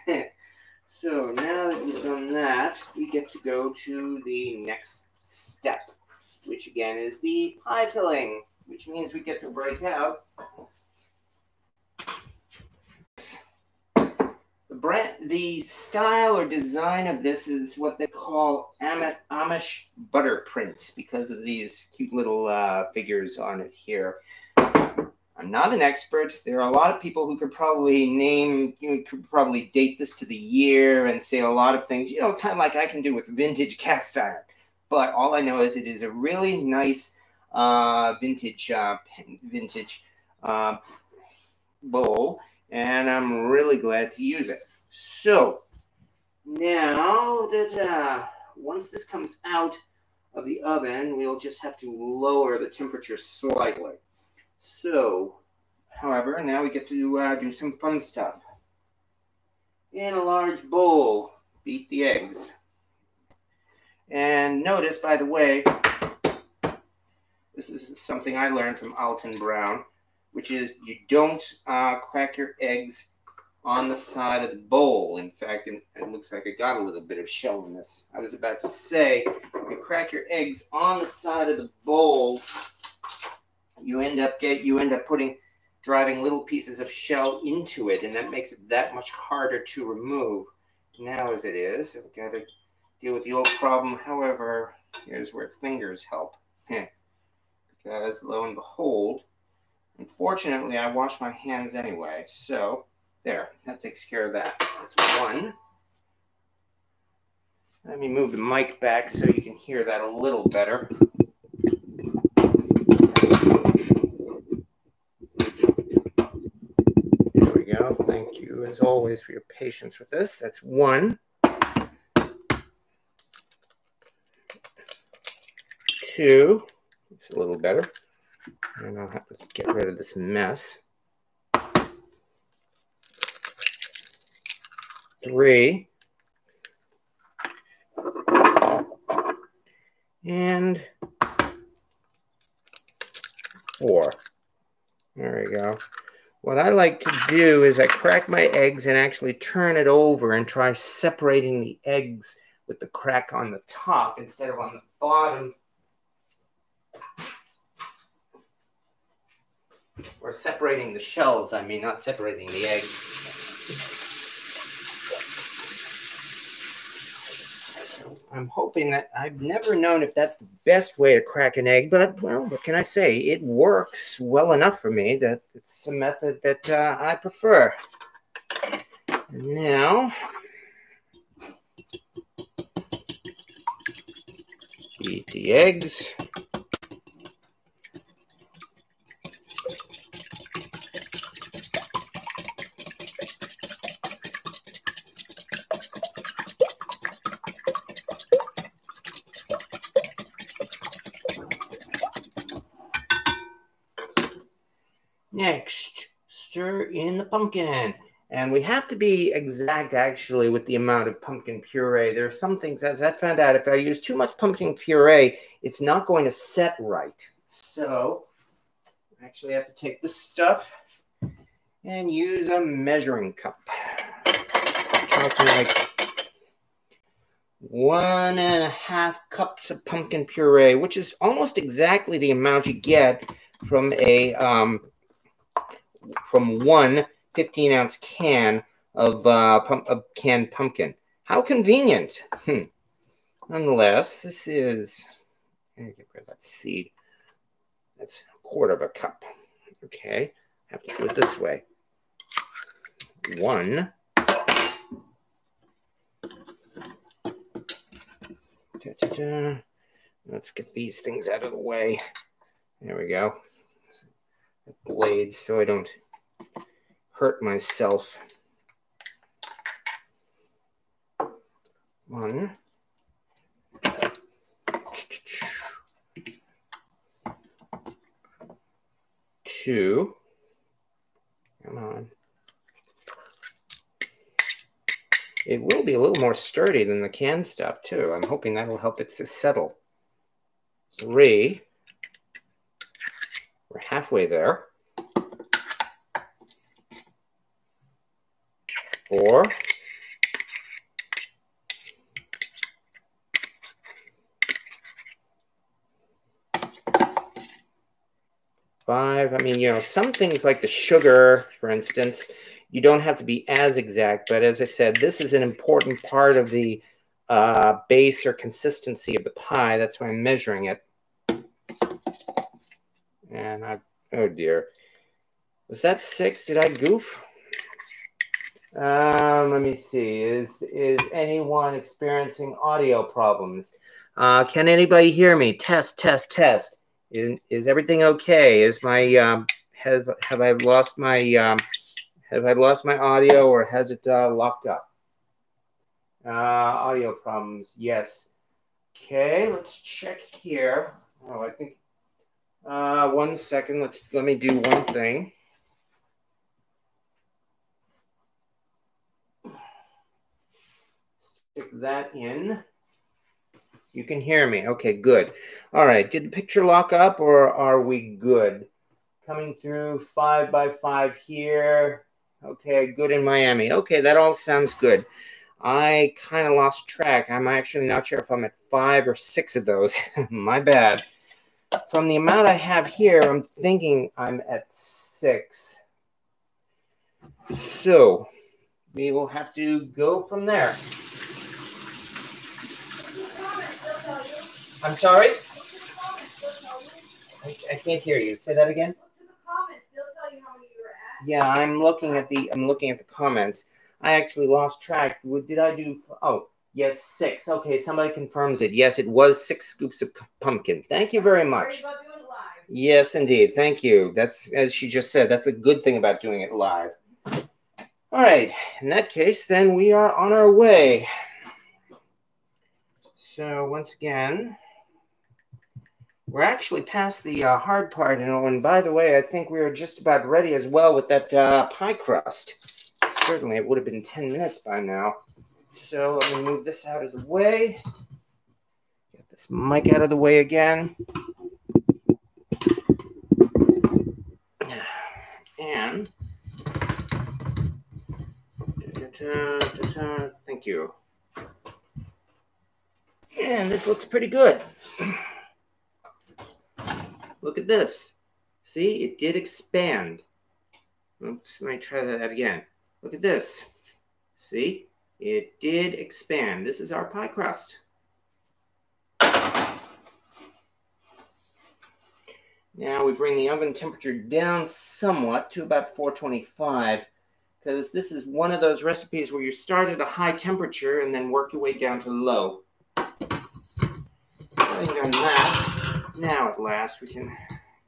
So now that we've done that, we get to go to the next step, which again is the pie filling, which means we get to break out the brand. The style or design of this is what they call Amish butter print because of these cute little figures on it here. I'm not an expert. There are a lot of people who could probably name, could probably date this to the year and say a lot of things, kind of like I can do with vintage cast iron. But all I know is it is a really nice vintage bowl, and I'm really glad to use it. So now that once this comes out of the oven, we'll just have to lower the temperature slightly. So, however, now we get to do some fun stuff. In a large bowl, beat the eggs. And notice, by the way, this is something I learned from Alton Brown, which is you don't crack your eggs on the side of the bowl. In fact, it looks like I got a little bit of shell in this. I was about to say, if you crack your eggs on the side of the bowl, you end up driving little pieces of shell into it, and that makes it that much harder to remove. Now, as it is, I've got to deal with the old problem. However, here's where fingers help, because lo and behold, unfortunately, I wash my hands anyway. So there, that takes care of that. That's one. Let me move the mic back so you can hear that a little better. Thank you, as always, for your patience with this. That's one. Two. It's a little better. And I'll have to get rid of this mess. Three. And four. There we go. What I like to do is I crack my eggs and actually turn it over and try separating the eggs with the crack on the top instead of on the bottom. Or separating the shells, I mean, not separating the eggs. I'm hoping that I've never known if that's the best way to crack an egg, but, well, what can I say? It works well enough for me that it's a method that I prefer. And now, beat the eggs. Next, stir in the pumpkin. And we have to be exact, actually, with the amount of pumpkin puree. There are some things, as I found out, if I use too much pumpkin puree, it's not going to set right. So, I actually have to take this stuff and use a measuring cup. Talking like 1.5 cups of pumpkin puree, which is almost exactly the amount you get from a... from one 15-ounce can of canned pumpkin. How convenient. Nonetheless, this is, that seed. That's 1/4 cup. Okay, I have to do it this way. 1. Da-da-da. Let's get these things out of the way. There we go. Blade so I don't hurt myself. 1. Two. Come on. It will will be a little more sturdy than the canned stuff, too. I'm hoping that will help it to settle. Three. We're halfway there. Four. Five. I mean, you know, some things like the sugar, for instance, you don't have to be as exact. But as I said, this is an important part of the base or consistency of the pie. That's why I'm measuring it. And I, oh dear. Was that six? Did I goof? Let me see. Is anyone experiencing audio problems? Can anybody hear me? Test, test, test. Is everything okay? Is my have I lost my audio, or has it locked up? Audio problems, yes. Okay, let's check here. Oh, I think 1 second. Let me do one thing. Stick that in. You can hear me. Okay, good. All right. Did the picture lock up, or are we good? Coming through 5 by 5 here. Okay, good in Miami. Okay, that all sounds good. I kind of lost track. I'm actually not sure if I'm at 5 or 6 of those. My bad. From the amount I have here, I'm thinking I'm at 6. So we will have to go from there. I'm sorry? I can't hear you. Say that again. Look in the comments. They'll tell you how many you were at. Yeah, I'm looking at the comments. I actually lost track. What did I do? Oh, yes, 6. Okay, somebody confirms it. Yes, it was 6 scoops of pumpkin. Thank you very much. About doing it live. Yes, indeed. Thank you. That's, as she just said, that's a good thing about doing it live. All right. In that case, then we are on our way. So once again, we're actually past the hard part, you know, and by the way, I think we are just about ready as well with that pie crust. Certainly, it would have been 10 minutes by now. So let me move this out of the way. Get this mic out of the way again. And thank you. And this looks pretty good. Look at this. See, it did expand. Oops, let me try that out again. Look at this. See, it did expand. This is our pie crust. Now we bring the oven temperature down somewhat to about 425, because this is one of those recipes where you start at a high temperature and then work your way down to low. Having done that, now, at last, we can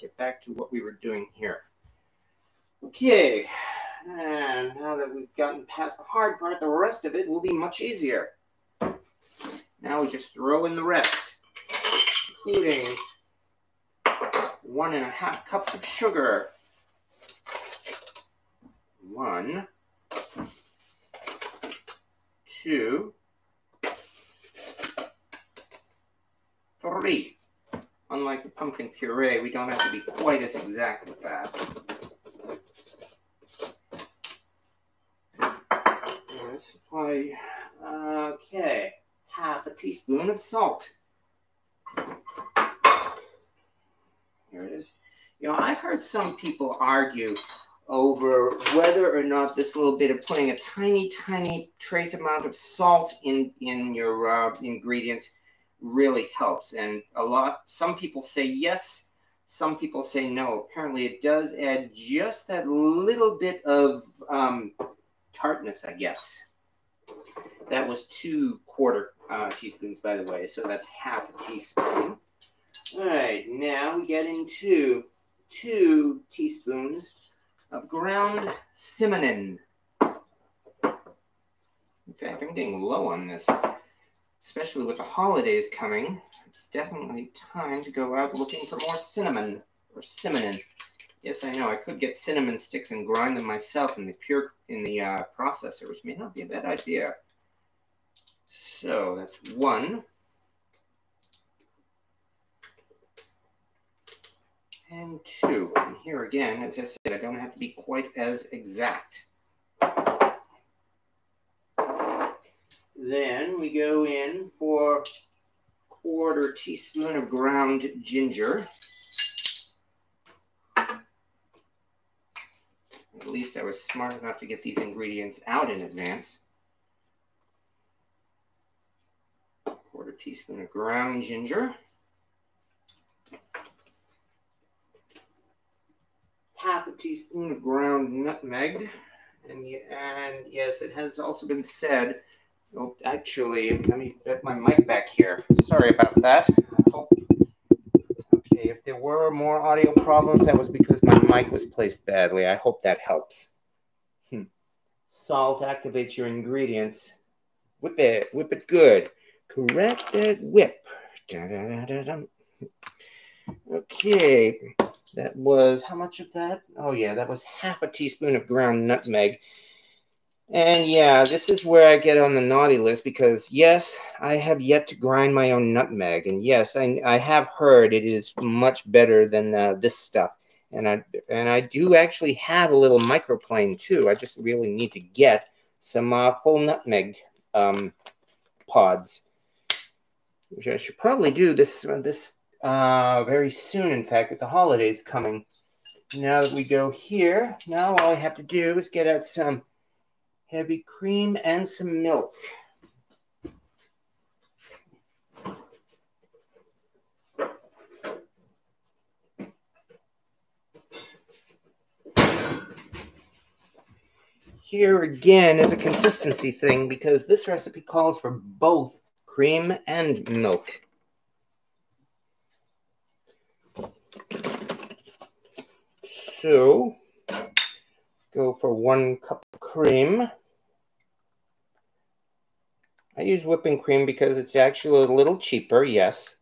get back to what we were doing here. Okay, and now that we've gotten past the hard part, the rest of it will be much easier. Now we just throw in the rest, including 1½ cups of sugar. 1, 2, 3. Unlike the pumpkin puree, we don't have to be quite as exact with that. Let's apply, okay, half a teaspoon of salt. Here it is. You know, I've heard some people argue over whether or not this little bit of putting a tiny, tiny trace amount of salt in your ingredients really helps, and a lot, some people say yes, some people say no. Apparently it does add just that little bit of tartness, I guess. That was 2/4 teaspoons, by the way, so that's half a teaspoon. All right, now we get into 2 teaspoons of ground cinnamon. In fact, I'm getting low on this. Especially with the holidays coming, it's definitely time to go out looking for more cinnamon, or cinnamon. Yes, I know, I could get cinnamon sticks and grind them myself in the processor, which may not be a bad idea. So that's one. And two. And here again, as I said, I don't have to be quite as exact. Then we go in for 1/4 teaspoon of ground ginger. At least I was smart enough to get these ingredients out in advance. 1/4 teaspoon of ground ginger. Half a teaspoon of ground nutmeg. And yes, it has also been said. Oh, actually, let me get my mic back here. Sorry about that. Oh. Okay, if there were more audio problems, that was because my mic was placed badly. I hope that helps. Salt activates your ingredients. Whip it good. Correct that whip. Dun, dun, dun, dun. Okay, that was, how much of that? Oh yeah, that was 1/2 teaspoon of ground nutmeg. And yeah, this is where I get on the naughty list because yes, I have yet to grind my own nutmeg. And yes, I have heard it is much better than this stuff. And I do actually have a little microplane too. I just really need to get some full nutmeg pods, which I should probably do this very soon, in fact, with the holidays coming. Now that we go here, now all I have to do is get out some heavy cream and some milk. Here again is a consistency thing because this recipe calls for both cream and milk. So, go for 1 cup of cream. I use whipping cream because it's actually a little cheaper, yes.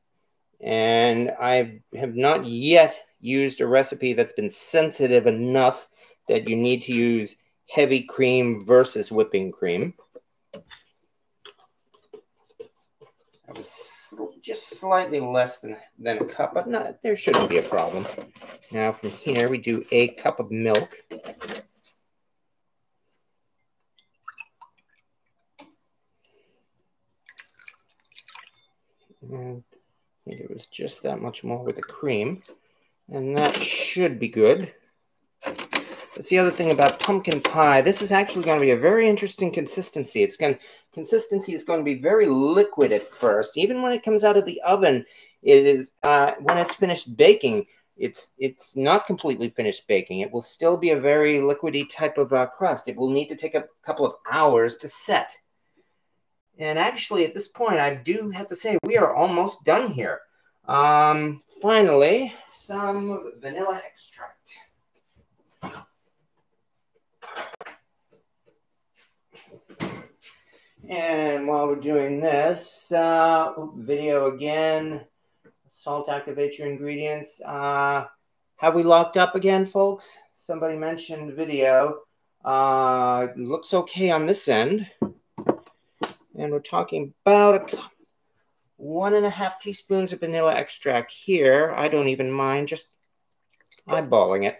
And I have not yet used a recipe that's been sensitive enough that you need to use heavy cream versus whipping cream. I was just slightly less than a cup, but not, there shouldn't be a problem. Now from here, we do 1 cup of milk. And I think it was just that much more with the cream. And that should be good. That's the other thing about pumpkin pie. This is actually going to be a very interesting consistency. Consistency is going to be very liquid at first. Even when it comes out of the oven, it is when it's finished baking, it's not completely finished baking. It will still be a very liquidy type of crust. It will need to take a couple of hours to set. And actually, at this point, I do have to say we are almost done here. Finally, some vanilla extract. And while we're doing this, video again, salt activates your ingredients. Have we locked up again, folks? Somebody mentioned video. Looks okay on this end. And we're talking about 1.5 teaspoons of vanilla extract here. I don't even mind just eyeballing it.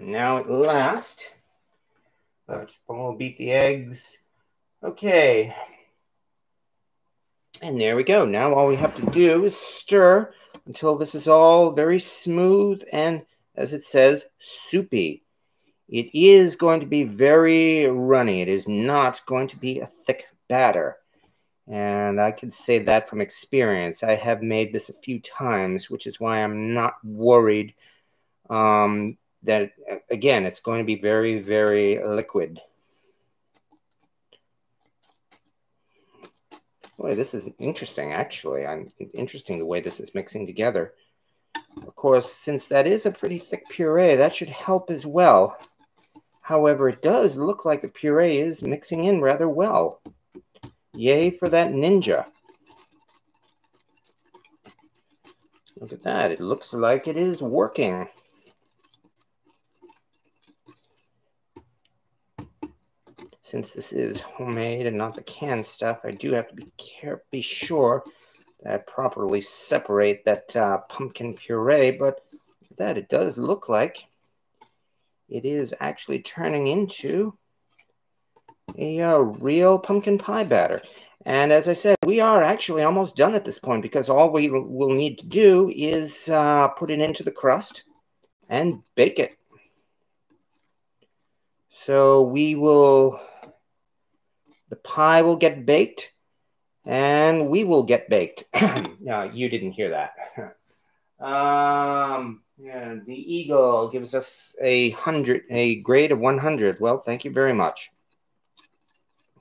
Now at last, we'll beat the eggs. Okay. And there we go. Now all we have to do is stir until this is all very smooth and, as it says, soupy. It is going to be very runny. It is not going to be a thick batter. And I can say that from experience. I have made this a few times, which is why I'm not worried that, again, it's going to be very, very liquid. Boy, this is interesting, actually. I'm interesting the way this is mixing together. Of course, since that is a pretty thick puree, that should help as well. However, it does look like the puree is mixing in rather well. Yay for that Ninja. Look at that. It looks like it is working. since this is homemade and not the canned stuff, I do have to be sure that I properly separate that pumpkin puree. But that it does look like it is actually turning into a real pumpkin pie batter. And as I said, we are actually almost done at this point, because all we will need to do is put it into the crust and bake it. So we will, the pie will get baked, and we will get baked. No, you didn't hear that. Yeah, the eagle gives us a grade of 100. Well, thank you very much.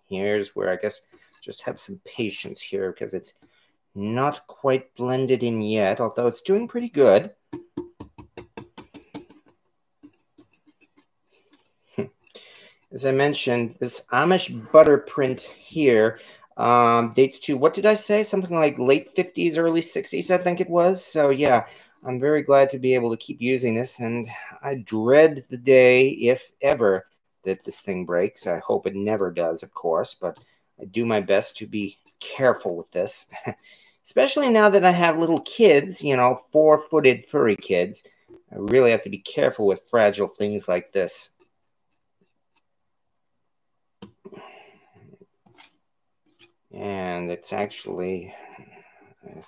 Here's where I guess just have some patience here, because it's not quite blended in yet, although it's doing pretty good. As I mentioned, this Amish butter print here dates to, what did I say? Something like late 50s, early 60s, I think it was. So yeah, I'm very glad to be able to keep using this, and I dread the day, if ever, that this thing breaks. I hope it never does, of course, but I do my best to be careful with this, especially now that I have little kids, you know, four-footed furry kids. I really have to be careful with fragile things like this. And it's actually, all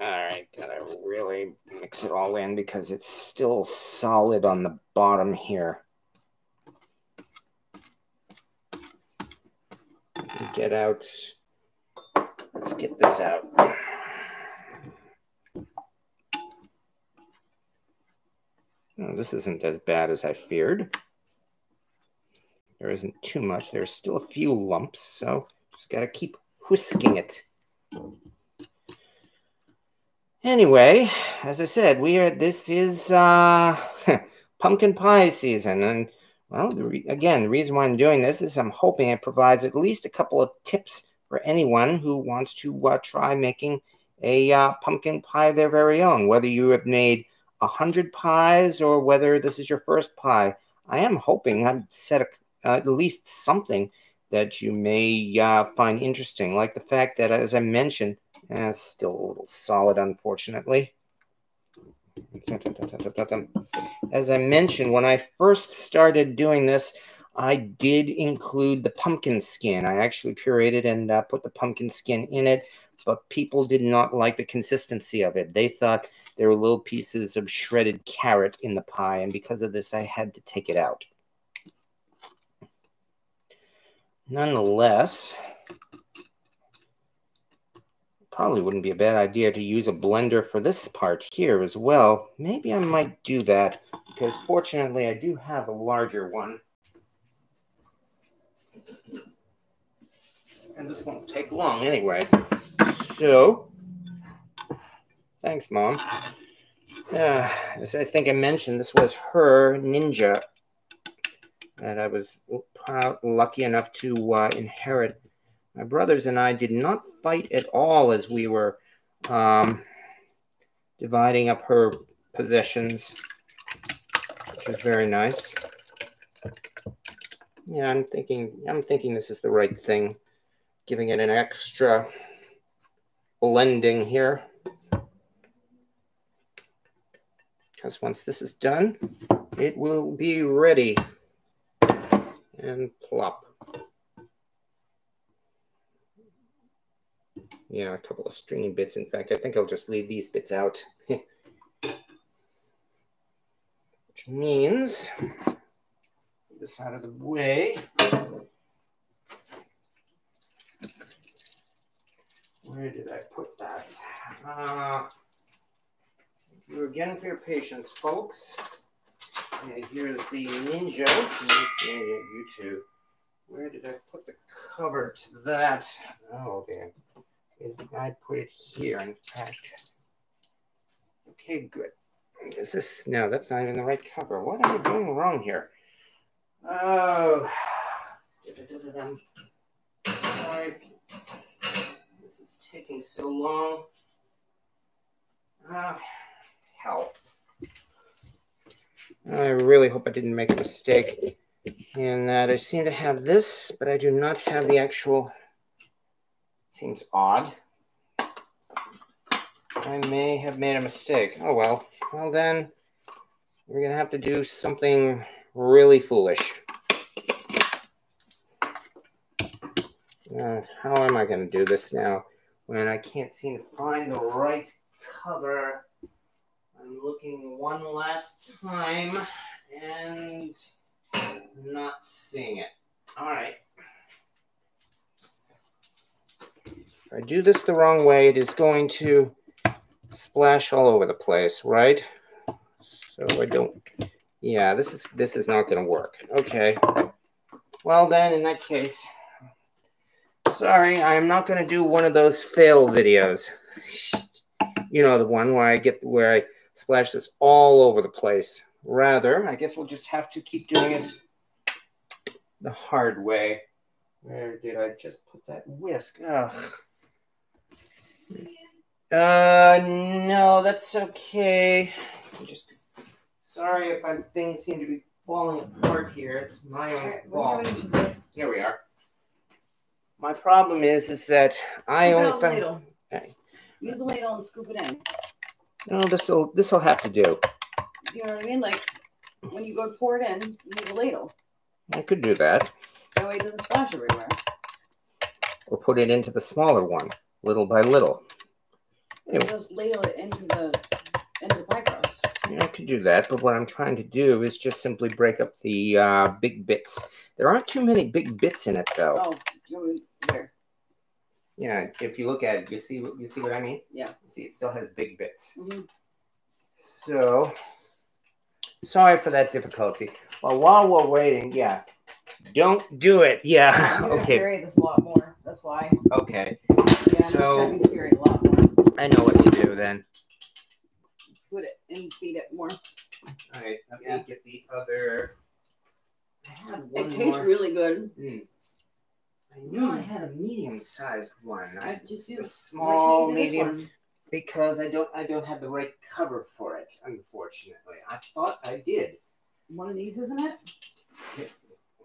right, gotta really mix it all in because it's still solid on the bottom here. Get out, let's get this out. No, this isn't as bad as I feared. There isn't too much, there's still a few lumps, so just gotta keep whisking it. Anyway, as I said, we are, this is pumpkin pie season, and well, again, the reason why I'm doing this is I'm hoping it provides at least a couple of tips for anyone who wants to try making a pumpkin pie of their very own. Whether you have made 100 pies or whether this is your first pie, I am hoping I've said at least something that you may find interesting, like the fact that, as I mentioned, it's still a little solid, unfortunately. As I mentioned, when I first started doing this, I did include the pumpkin skin. I actually pureed and put the pumpkin skin in it, but people did not like the consistency of it. They thought there were little pieces of shredded carrot in the pie, and because of this, I had to take it out. Nonetheless, probably wouldn't be a bad idea to use a blender for this part here as well. Maybe I might do that, because fortunately I do have a larger one. And this won't take long anyway. So, thanks, Mom. As I think I mentioned, this was her Ninja that I was lucky enough to inherit. My brothers and I did not fight at all as we were dividing up her possessions, which was very nice. Yeah, I'm thinking this is the right thing, giving it an extra blending here. Because once this is done, it will be ready. And plop. Yeah, a couple of stringy bits. In fact, I think I'll just leave these bits out. Which means, get this out of the way. Where did I put that? Thank you again for your patience, folks. And here's the Ninja. You two. Where did I put the cover to that? Oh, damn. I put it here, in fact. Okay, good. Is this, no, that's not even the right cover. What am I doing wrong here? Oh, sorry. This is taking so long. Hell. I really hope I didn't make a mistake. And that I seem to have this, but I do not have the actual, seems odd. I may have made a mistake. Oh, well. Well, then, we're going to have to do something really foolish. How am I going to do this now when I can't seem to find the right cover? I'm looking one last time and not seeing it. All right. If I do this the wrong way, it is going to splash all over the place, right? So I don't, yeah, this is not going to work. Okay. Well, then, in that case, sorry, I'm not going to do one of those fail videos. You know, the one where I splash this all over the place. Rather, I guess we'll just have to keep doing it the hard way. Where did I just put that whisk? Ugh. No, that's okay. I'm just sorry if things seem to be falling apart here. It's my own fault. Here we are. My problem is that I only found. Okay. Use a ladle and scoop it in. No, this'll have to do. You know what I mean? Like when you go to pour it in, use a ladle. I could do that. That way it doesn't splash everywhere. Or put it into the smaller one, little by little. Anyway. Just ladle it into the pie crust. Yeah, I could do that, but what I'm trying to do is just simply break up the big bits. There aren't too many big bits in it, though. Oh, there. Yeah, if you look at it, you see what I mean? Yeah. You see, it still has big bits. Mm-hmm. So, sorry for that difficulty. Well, while we're waiting, yeah, don't do it. Yeah, I'm okay. Carry this a lot more. That's why. Okay. Yeah, so I'm carry a lot more. I know what to do then. Put it and feed it more. All right. Let me get the other. It tastes really good. Mm. I knew I had a medium-sized one. I just used a small medium because I don't have the right cover for it, unfortunately. I thought I did. One of these, isn't it? Yeah.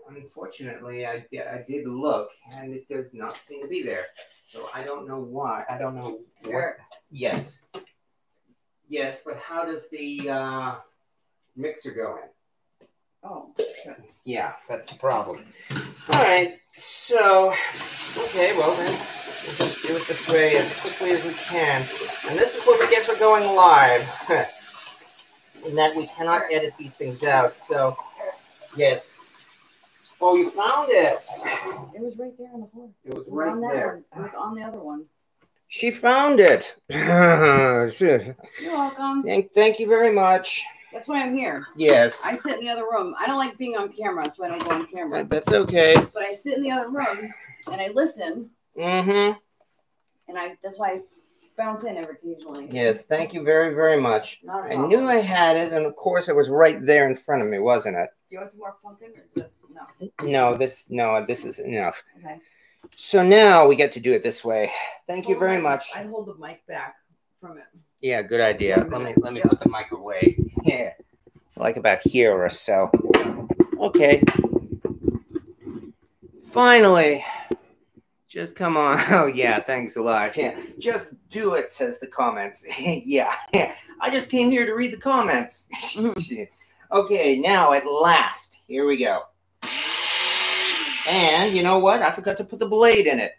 Unfortunately, I did look, and it does not seem to be there. So I don't know why. I don't know where. Yes. Yes, but how does the mixer go in? Oh, yeah, that's the problem. All right, so, okay, well, then we'll just do it this way as quickly as we can. And this is what we get for going live, in that we cannot edit these things out. So, yes. Oh, you found it. It was right there on the floor. It was right there. It was on the other one. She found it. You're welcome. Thank you very much. That's why I'm here. Yes. I sit in the other room. I don't like being on camera, so I don't go on camera. That's okay. But I sit in the other room, and I listen. Mm-hmm. And that's why I bounce in every occasionally. Yes, thank you very, very much. I knew I had it, and of course it was right there in front of me, wasn't it? Do you want some more pumpkin? No. No, this is enough. Okay. So now we get to do it this way. Thank you very much. I hold the mic back from it. Yeah, good idea. Let me put the mic away. Yeah, like about here or so. Okay. Finally, just come on. Oh yeah, thanks a lot. Yeah, just do it. Says the comments. Yeah, I just came here to read the comments. Okay, now at last, here we go. And you know what? I forgot to put the blade in it.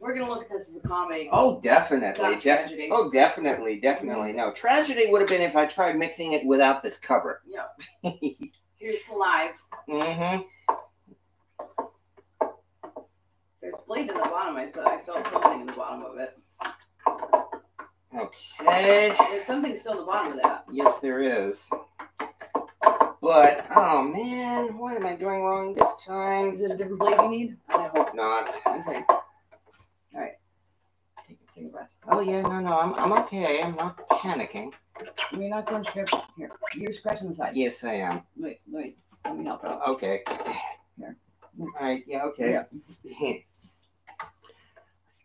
We're going to look at this as a comedy. Oh, definitely. Tragedy. Oh, definitely. No, tragedy would have been if I tried mixing it without this cover. Yeah. Here's the live. Mm-hmm. There's a blade in the bottom. I felt something in the bottom of it. Okay. There's something still in the bottom of that. Yes, there is. But, oh, man, what am I doing wrong this time? Is it a different blade you need? I hope not. Okay. All right. Take a breath. Oh, yeah, no, I'm okay. I'm not panicking. You're not going to strip. Here, you're scratching the side. Yes, I am. Wait, let me help out. Okay. Here. All right, yeah, okay.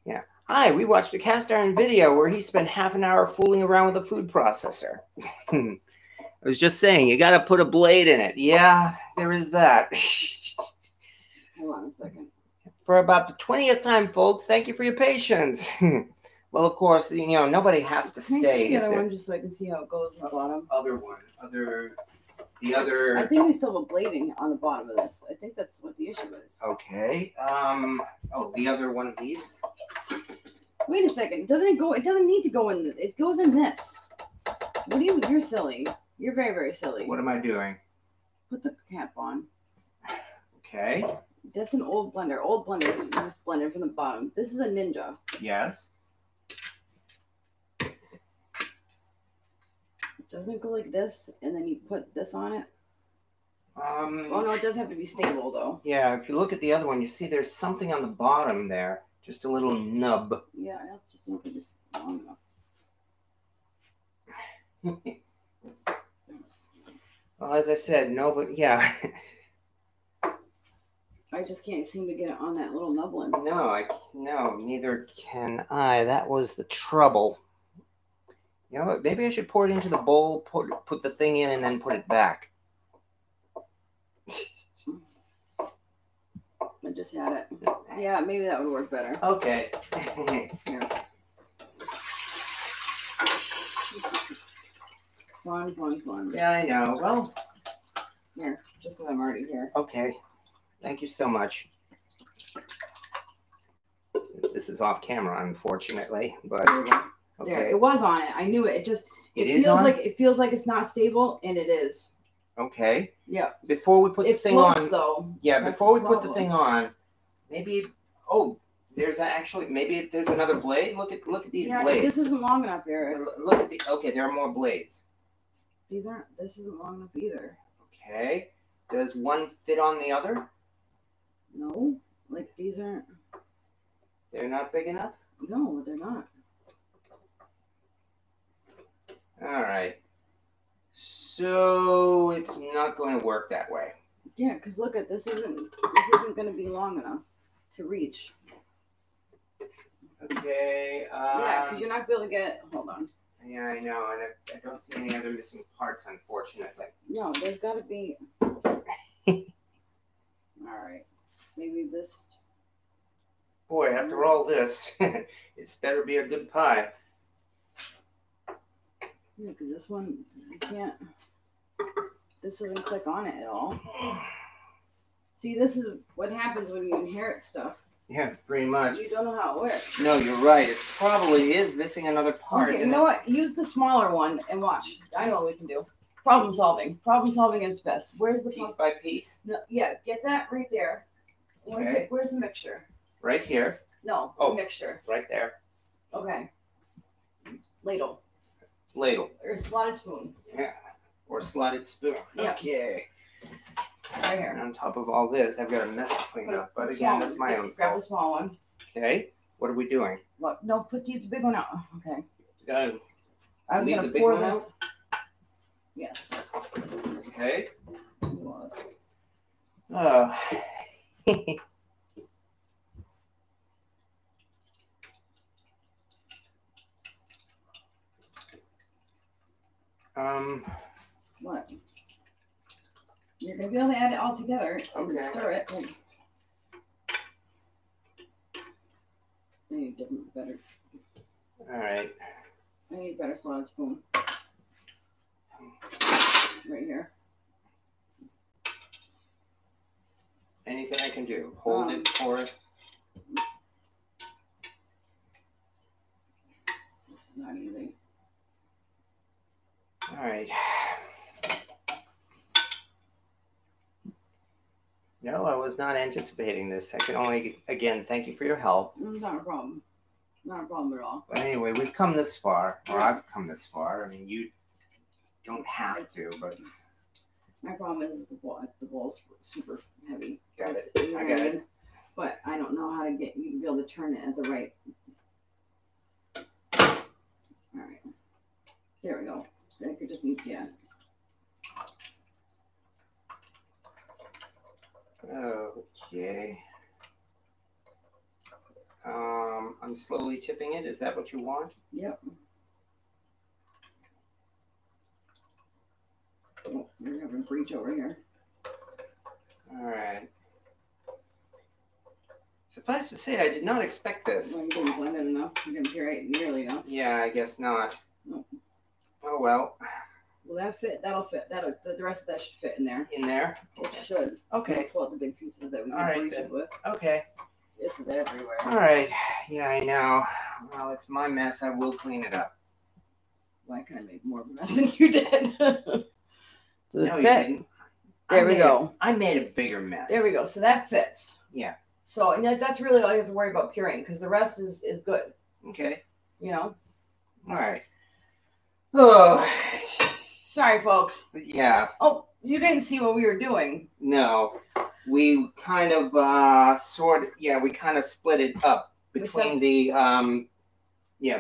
Yeah. Hi, we watched a cast iron video where he spent half an hour fooling around with a food processor. I was just saying, you got to put a blade in it. Yeah, there is that. Hold on a second. For about the 20th time, folks, thank you for your patience. Well, of course, you know, nobody has to stay. The other one, just so I can see how it goes on the bottom. The other. I think we still have a blading on the bottom of this. I think that's what the issue is. Okay. Oh, the other one of these. Wait a second. Doesn't it go? It doesn't need to go in. It goes in this. What do you? You're silly. You're very, very silly. What am I doing? Put the cap on. Okay. That's an old blender. Old blenders just blend it from the bottom. This is a Ninja. Yes. Doesn't it go like this, and then you put this on it? Oh, no, it does have to be stable, though. Yeah, if you look at the other one, you see there's something on the bottom there. Just a little nub. Yeah, I just don't think it's long enough. Well, as I said, no, but yeah. I just can't seem to get it on that little nub one. No, no, neither can I. That was the trouble. You know what? Maybe I should pour it into the bowl, put the thing in, and then put it back. I just had it. Yeah, maybe that would work better. Okay. Here. Come on. Yeah, I know. Well, here, just because I'm already here. Okay. Thank you so much. This is off camera, unfortunately, but. Okay. There, it was on it. I knew it. It just it feels like it's not stable, and it is. Okay. Yeah. Before we put the thing floats, on, though. Yeah. That's before we put the thing on, maybe. Oh, there's actually maybe there's another blade. Look at these blades. This isn't long enough, Eric. Look at the. Okay, there are more blades. These aren't. This isn't long enough either. Okay. Does one fit on the other? No. Like these aren't. They're not big enough. No, they're not. All right, so it's not going to work that way. Yeah, because look at this isn't going to be long enough to reach. Okay. Yeah, because you're not going to be able to get it. Hold on. Yeah, I know, and I don't see any other missing parts, unfortunately. No, there's got to be. All right, maybe this. Boy, after all this, it's better be a good pie. Yeah, because this one, you can't, this doesn't click on it at all. See, this is what happens when you inherit stuff. Yeah, pretty much. You don't know how it works. No, you're right. It probably is missing another part. Okay, you know what? Use the smaller one and watch. I know what we can do. Problem solving. Problem solving at its best. Where's the piece by piece? No, yeah, get that right there. Where's, okay. Where's the mixture? Right here. No, oh, the mixture. Right there. Okay. Ladle. Ladle. Or slotted spoon. Yeah. Or slotted spoon. Yep. Okay. Right here. And on top of all this, I've got a mess to clean up. But again, that's my own fault. Grab the small one. Okay. What are we doing? What? No, keep the big one out. Okay. Good. I was going to pour this. Yes. Okay. Oh. What? You're gonna be able to add it all together. Okay. Stir it. Like, I need a different, better. All right. I need a better slotted spoon. Right here. Anything I can do? Hold it, pour it. This is not easy. All right. No, I was not anticipating this. I can only, again, thank you for your help. Not a problem. Not a problem at all. But anyway, we've come this far, or I've come this far. I mean, you don't have to, but. My problem is the bowl's super heavy. Got it. I got it. But I don't know how to get you to be able to turn it at the right. All right. There we go. I could just need, yeah. Okay. I'm slowly tipping it. Is that what you want? Yep. Oh, we're having breach over here. All right. Suffice to say, I did not expect this. Well, you didn't blend it enough. You didn't puree it nearly enough. Yeah, I guess not. Nope. Oh, well. Well, that fit. That'll fit. That'll, the rest of that should fit in there. In there? It should. Okay. We'll pull out the big pieces that we can breach it with. Okay. This is everywhere. All right. Yeah, I know. Well, it's my mess. I will clean it up. Well, I kind of made more of a mess than you did. Does it fit? You didn't. There we go. I made a bigger mess. There we go. So that fits. Yeah. So and that's really all you have to worry about pureeing, because the rest is good. Okay. You know? All right. Oh, sorry, folks. Yeah. Oh, you didn't see what we were doing. No. We kind of we kind of split it up between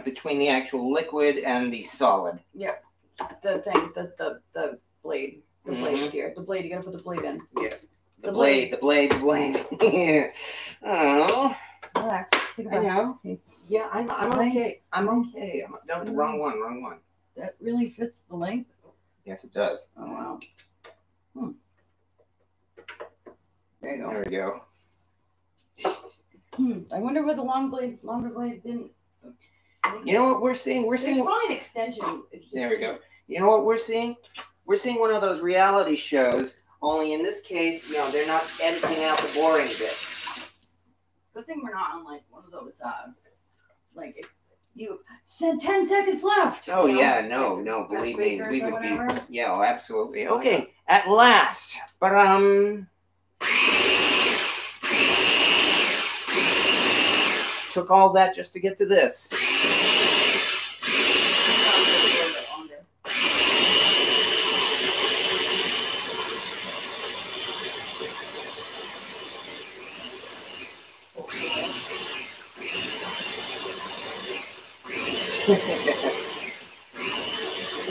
between the actual liquid and the solid. Yeah. The blade. The blade here. The blade, you gotta put the blade in. Yeah. The blade. Oh. Relax. Take a breath. I know. Okay. Yeah, I'm okay. No, wrong one. That really fits the length. Yes, it does. Oh, wow. Hmm. There you go. There we go. I wonder where the longer blade didn't. You know what we're seeing? There's probably an extension. There we go. You know what we're seeing? We're seeing one of those reality shows. Only in this case, you know, they're not editing out the boring bits. Good thing we're not on like one of those, like if you said 10 seconds left. Oh, yeah, no, believe me, we would be. Yeah, oh, absolutely. Okay, at last. But, took all that just to get to this.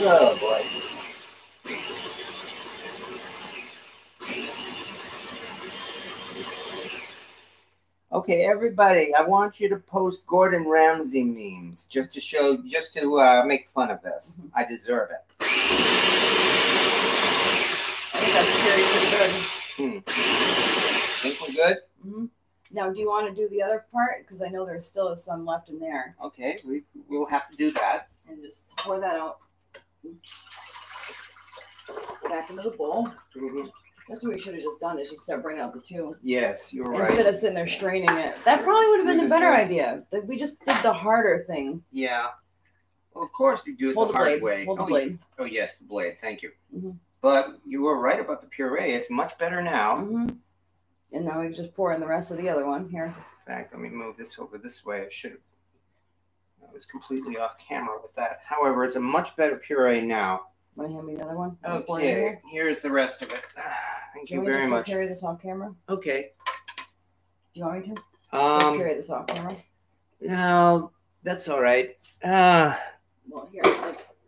Oh boy. Okay, everybody, I want you to post Gordon Ramsay memes just to make fun of this. Mm-hmm. I deserve it. I think that's pretty good. Think we're good? Mm-hmm. Now, do you want to do the other part? Because I know there still is some left in there. Okay, we'll have to do that. And just pour that out back into the bowl. Mm-hmm. That's what we should have just done, is just separate out the two. Yes, you're right. Instead of sitting there straining it. That probably would have been a better idea. We just did the harder thing. Yeah. Well, of course we do it the hard way. Hold the blade. Oh, yes, the blade. Thank you. Mm-hmm. But you were right about the puree. It's much better now. Mm-hmm. And now we can just pour in the rest of the other one here. In fact, let me move this over this way. I was completely off camera with that. However, it's a much better puree now. Want to hand me another one? Okay, here's the rest of it. Thank you very much. Can we carry this off camera? Okay. Do you want me to? Carry this off camera? No, that's all right. Well, here.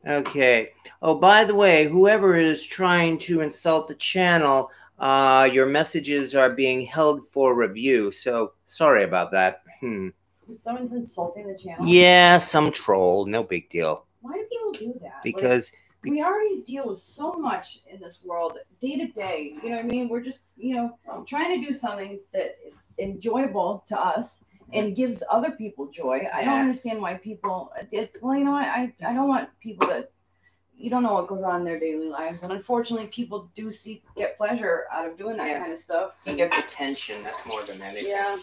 Okay. Oh, by the way, whoever is trying to insult the channel, your messages are being held for review, so sorry about that. Someone's insulting the channel? Yeah, some troll. No big deal. Why do people do that? Because like, we already deal with so much in this world day to day. You know what I mean? We're just, you know, trying to do something that is enjoyable to us and gives other people joy. Yeah. I don't understand why people... Well, you know what? I don't want people to... You don't know what goes on in their daily lives. And unfortunately, people do get pleasure out of doing that kind of stuff. It gets attention. That's more than anything. Yeah.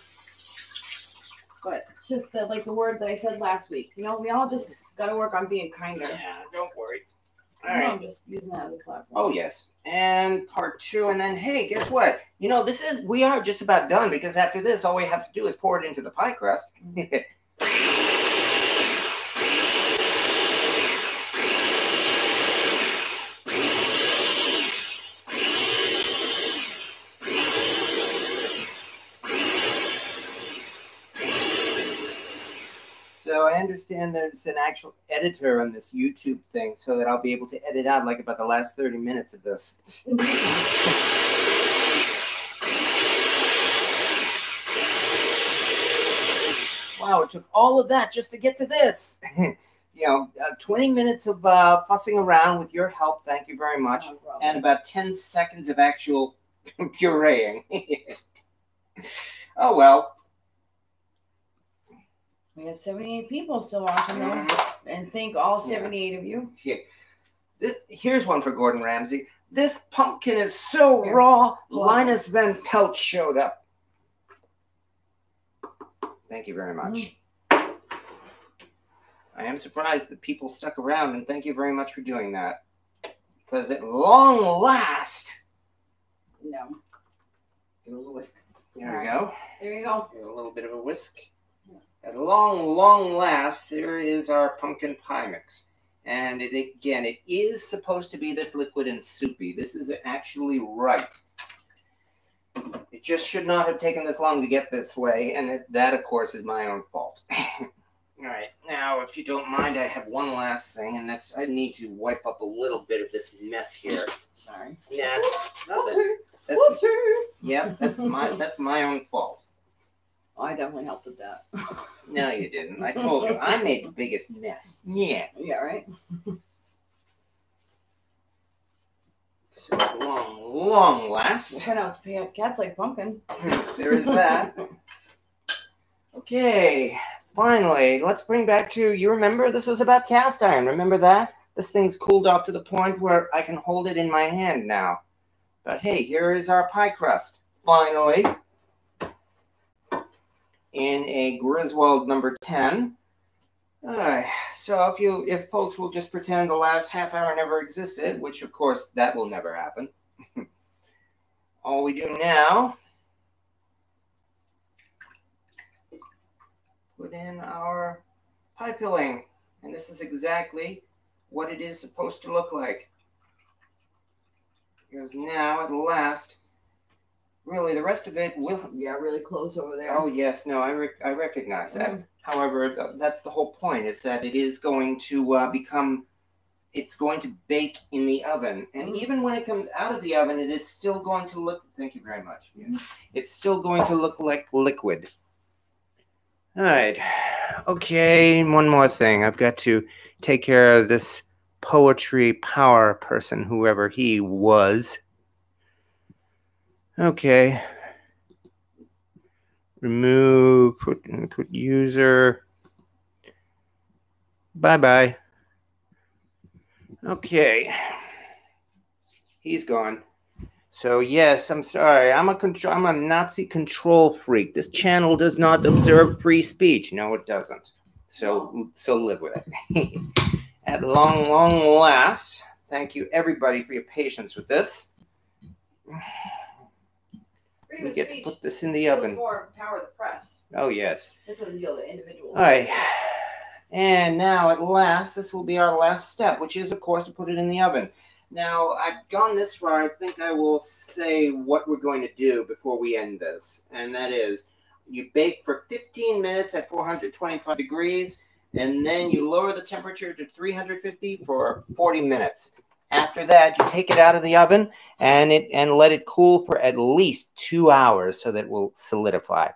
But it's just like the word that I said last week. You know, we all just got to work on being kinder. Yeah, don't worry. All right. I'm just using that as a platform. Oh, yes. And part two. And then, hey, guess what? You know, we are just about done, because after this, all we have to do is pour it into the pie crust. I understand there's an actual editor on this YouTube thing, so that I'll be able to edit out like about the last 30 minutes of this. wow, it took all of that just to get to this. You know, 20 minutes of fussing around with your help, thank you very much, no problem, and about 10 seconds of actual pureeing. Oh, well. We have 78 people still watching them, and thank all 78 of you. Yeah. Here's one for Gordon Ramsay. This pumpkin is so raw, Linus Van Pelt showed up. Thank you very much. Mm. I am surprised that people stuck around, and thank you very much for doing that. Because at long last... No. Give it a little whisk. There we go. There you go. Give it a little bit of a whisk. Yeah. At long, long last, there is our pumpkin pie mix. And it, again, it is supposed to be this liquid and soupy. This is actually right. It just should not have taken this long to get this way. And that, of course, is my own fault. All right. Now, if you don't mind, I have one last thing. And that's I need to wipe up a little bit of this mess here. Sorry. Yeah. No, that's yeah, that's my own fault. Oh, I definitely helped with that. No, you didn't. I told you. I made the biggest mess. Yeah. Yeah, right? So long, long last. We're gonna have to pay cats like pumpkin. There is that. Okay. Finally, let's bring back to, you remember this was about cast iron. Remember that? This thing's cooled off to the point where I can hold it in my hand now. But hey, here is our pie crust. Finally. In a Griswold number 10. All right, so if folks will just pretend the last half hour never existed, which of course that will never happen. All we do now, put in our pie filling, and this is exactly what it is supposed to look like. Because now at last, really, the rest of it will... Yeah, really close over there. Oh, yes. No, I recognize that. Mm. However, that's the whole point, is that it is going to become... It's going to bake in the oven. And even when it comes out of the oven, it is still going to look... Thank you very much. Yeah. It's still going to look like liquid. All right. Okay, one more thing. I've got to take care of this poetry power person, whoever he was. Okay, remove, put user, bye-bye. Okay, he's gone. So yes, I'm sorry, I'm a Nazi control freak. This channel does not observe free speech. No, it doesn't. So live with it. At long, long last, thank you everybody for your patience with this. We get to put this in the oven. More power the press. Oh, yes. All right. And now, at last, this will be our last step, which is, of course, to put it in the oven. Now, I've gone this far. I think I will say what we're going to do before we end this. And that is, you bake for 15 minutes at 425 degrees, and then you lower the temperature to 350 for 40 minutes. After that, you take it out of the oven and let it cool for at least 2 hours so that it will solidify.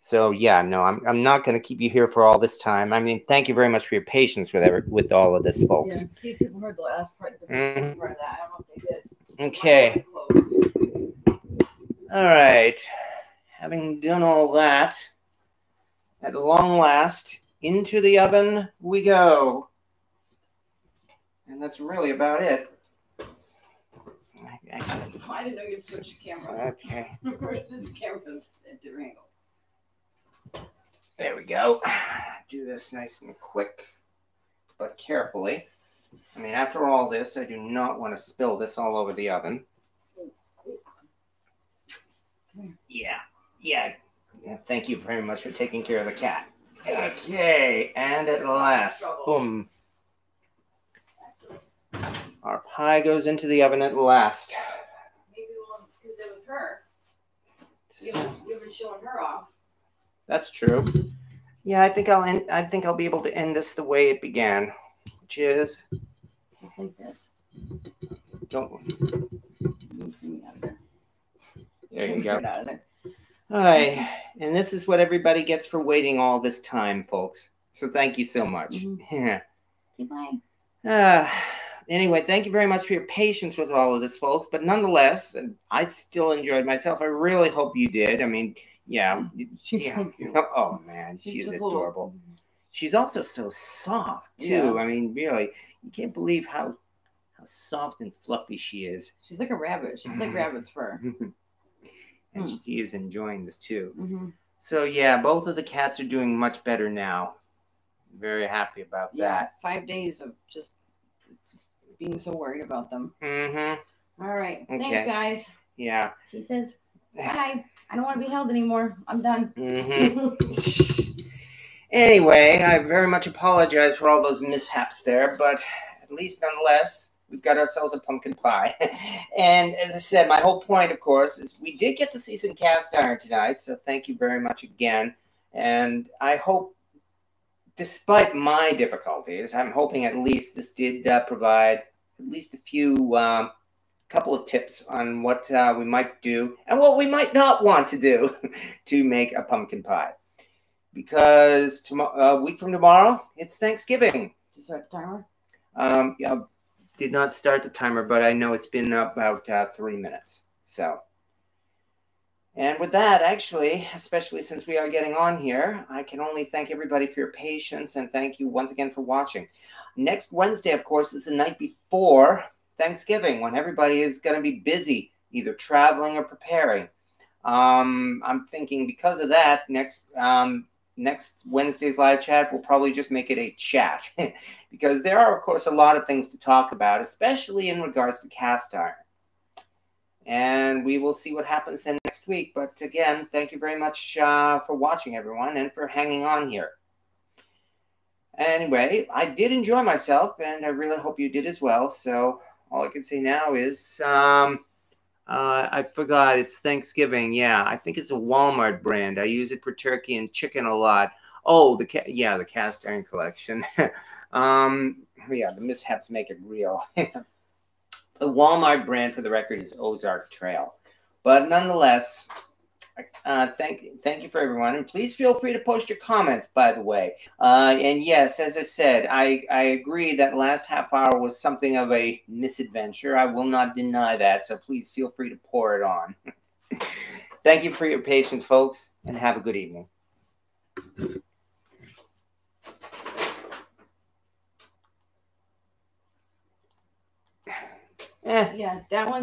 So yeah, no, I'm not going to keep you here for all this time. I mean, thank you very much for your patience with all of this, folks. Yeah, see if people heard the last part of the part of that. I don't know if they did. Okay. All right. Having done all that, at long last, into the oven we go. And that's really about it. I didn't know you switched cameras. Okay. This camera's at the angle. There we go. Do this nice and quick, but carefully. I mean, after all this, I do not want to spill this all over the oven. Yeah. Thank you very much for taking care of the cat. Okay, and at last, boom. Our pie goes into the oven at last. Maybe because it was her. You haven't shown her off. That's true. Yeah, I think I'll be able to end this the way it began, which is like this. There you go. All right. And this is what everybody gets for waiting all this time, folks. So thank you so much. Mm-hmm. Yeah. Goodbye. Anyway, thank you very much for your patience with all of this, folks. But nonetheless, I still enjoyed myself. I really hope you did. I mean, yeah. She's so cute. Oh, man. She's adorable. She's also so soft, too. Yeah. I mean, really, you can't believe how soft and fluffy she is. She's like a rabbit. She's like rabbit's fur. And she is enjoying this, too. Mm-hmm. So, yeah, both of the cats are doing much better now. Very happy about that. 5 days of just being so worried about them. Mm-hmm. All right. Okay. Thanks, guys. Yeah. She says, bye. I don't want to be held anymore. I'm done. Mm-hmm. Anyway, I very much apologize for all those mishaps there, but at least nonetheless, we've got ourselves a pumpkin pie. And as I said, my whole point, of course, is we did get to see some cast iron tonight, so thank you very much again. And I hope, despite my difficulties, I'm hoping at least this did provide at least a few, couple of tips on what we might do and what we might not want to do to make a pumpkin pie. Because tomorrow, a week from tomorrow, it's Thanksgiving. Did you start the timer? Yeah, I did not start the timer, but I know it's been about 3 minutes. So, and with that, actually, especially since we are getting on here, I can only thank everybody for your patience and thank you once again for watching. Next Wednesday, of course, is the night before Thanksgiving, when everybody is going to be busy, either traveling or preparing. I'm thinking because of that, next Wednesday's live chat, we'll probably just make it a chat because there are, of course, a lot of things to talk about, especially in regards to cast iron. And we will see what happens then next week. But again, thank you very much for watching, everyone, and for hanging on here. Anyway, I did enjoy myself, and I really hope you did as well. So all I can say now is I forgot it's Thanksgiving. Yeah, I think it's a Walmart brand. I use it for turkey and chicken a lot. Oh, the cast iron collection. Yeah, the mishaps make it real. The Walmart brand, for the record, is Ozark Trail. But nonetheless, thank you for everyone. And please feel free to post your comments, by the way. And yes, as I said, I agree that last half hour was something of a misadventure. I will not deny that. So please feel free to pour it on. Thank you for your patience, folks, and have a good evening. Yeah, that one.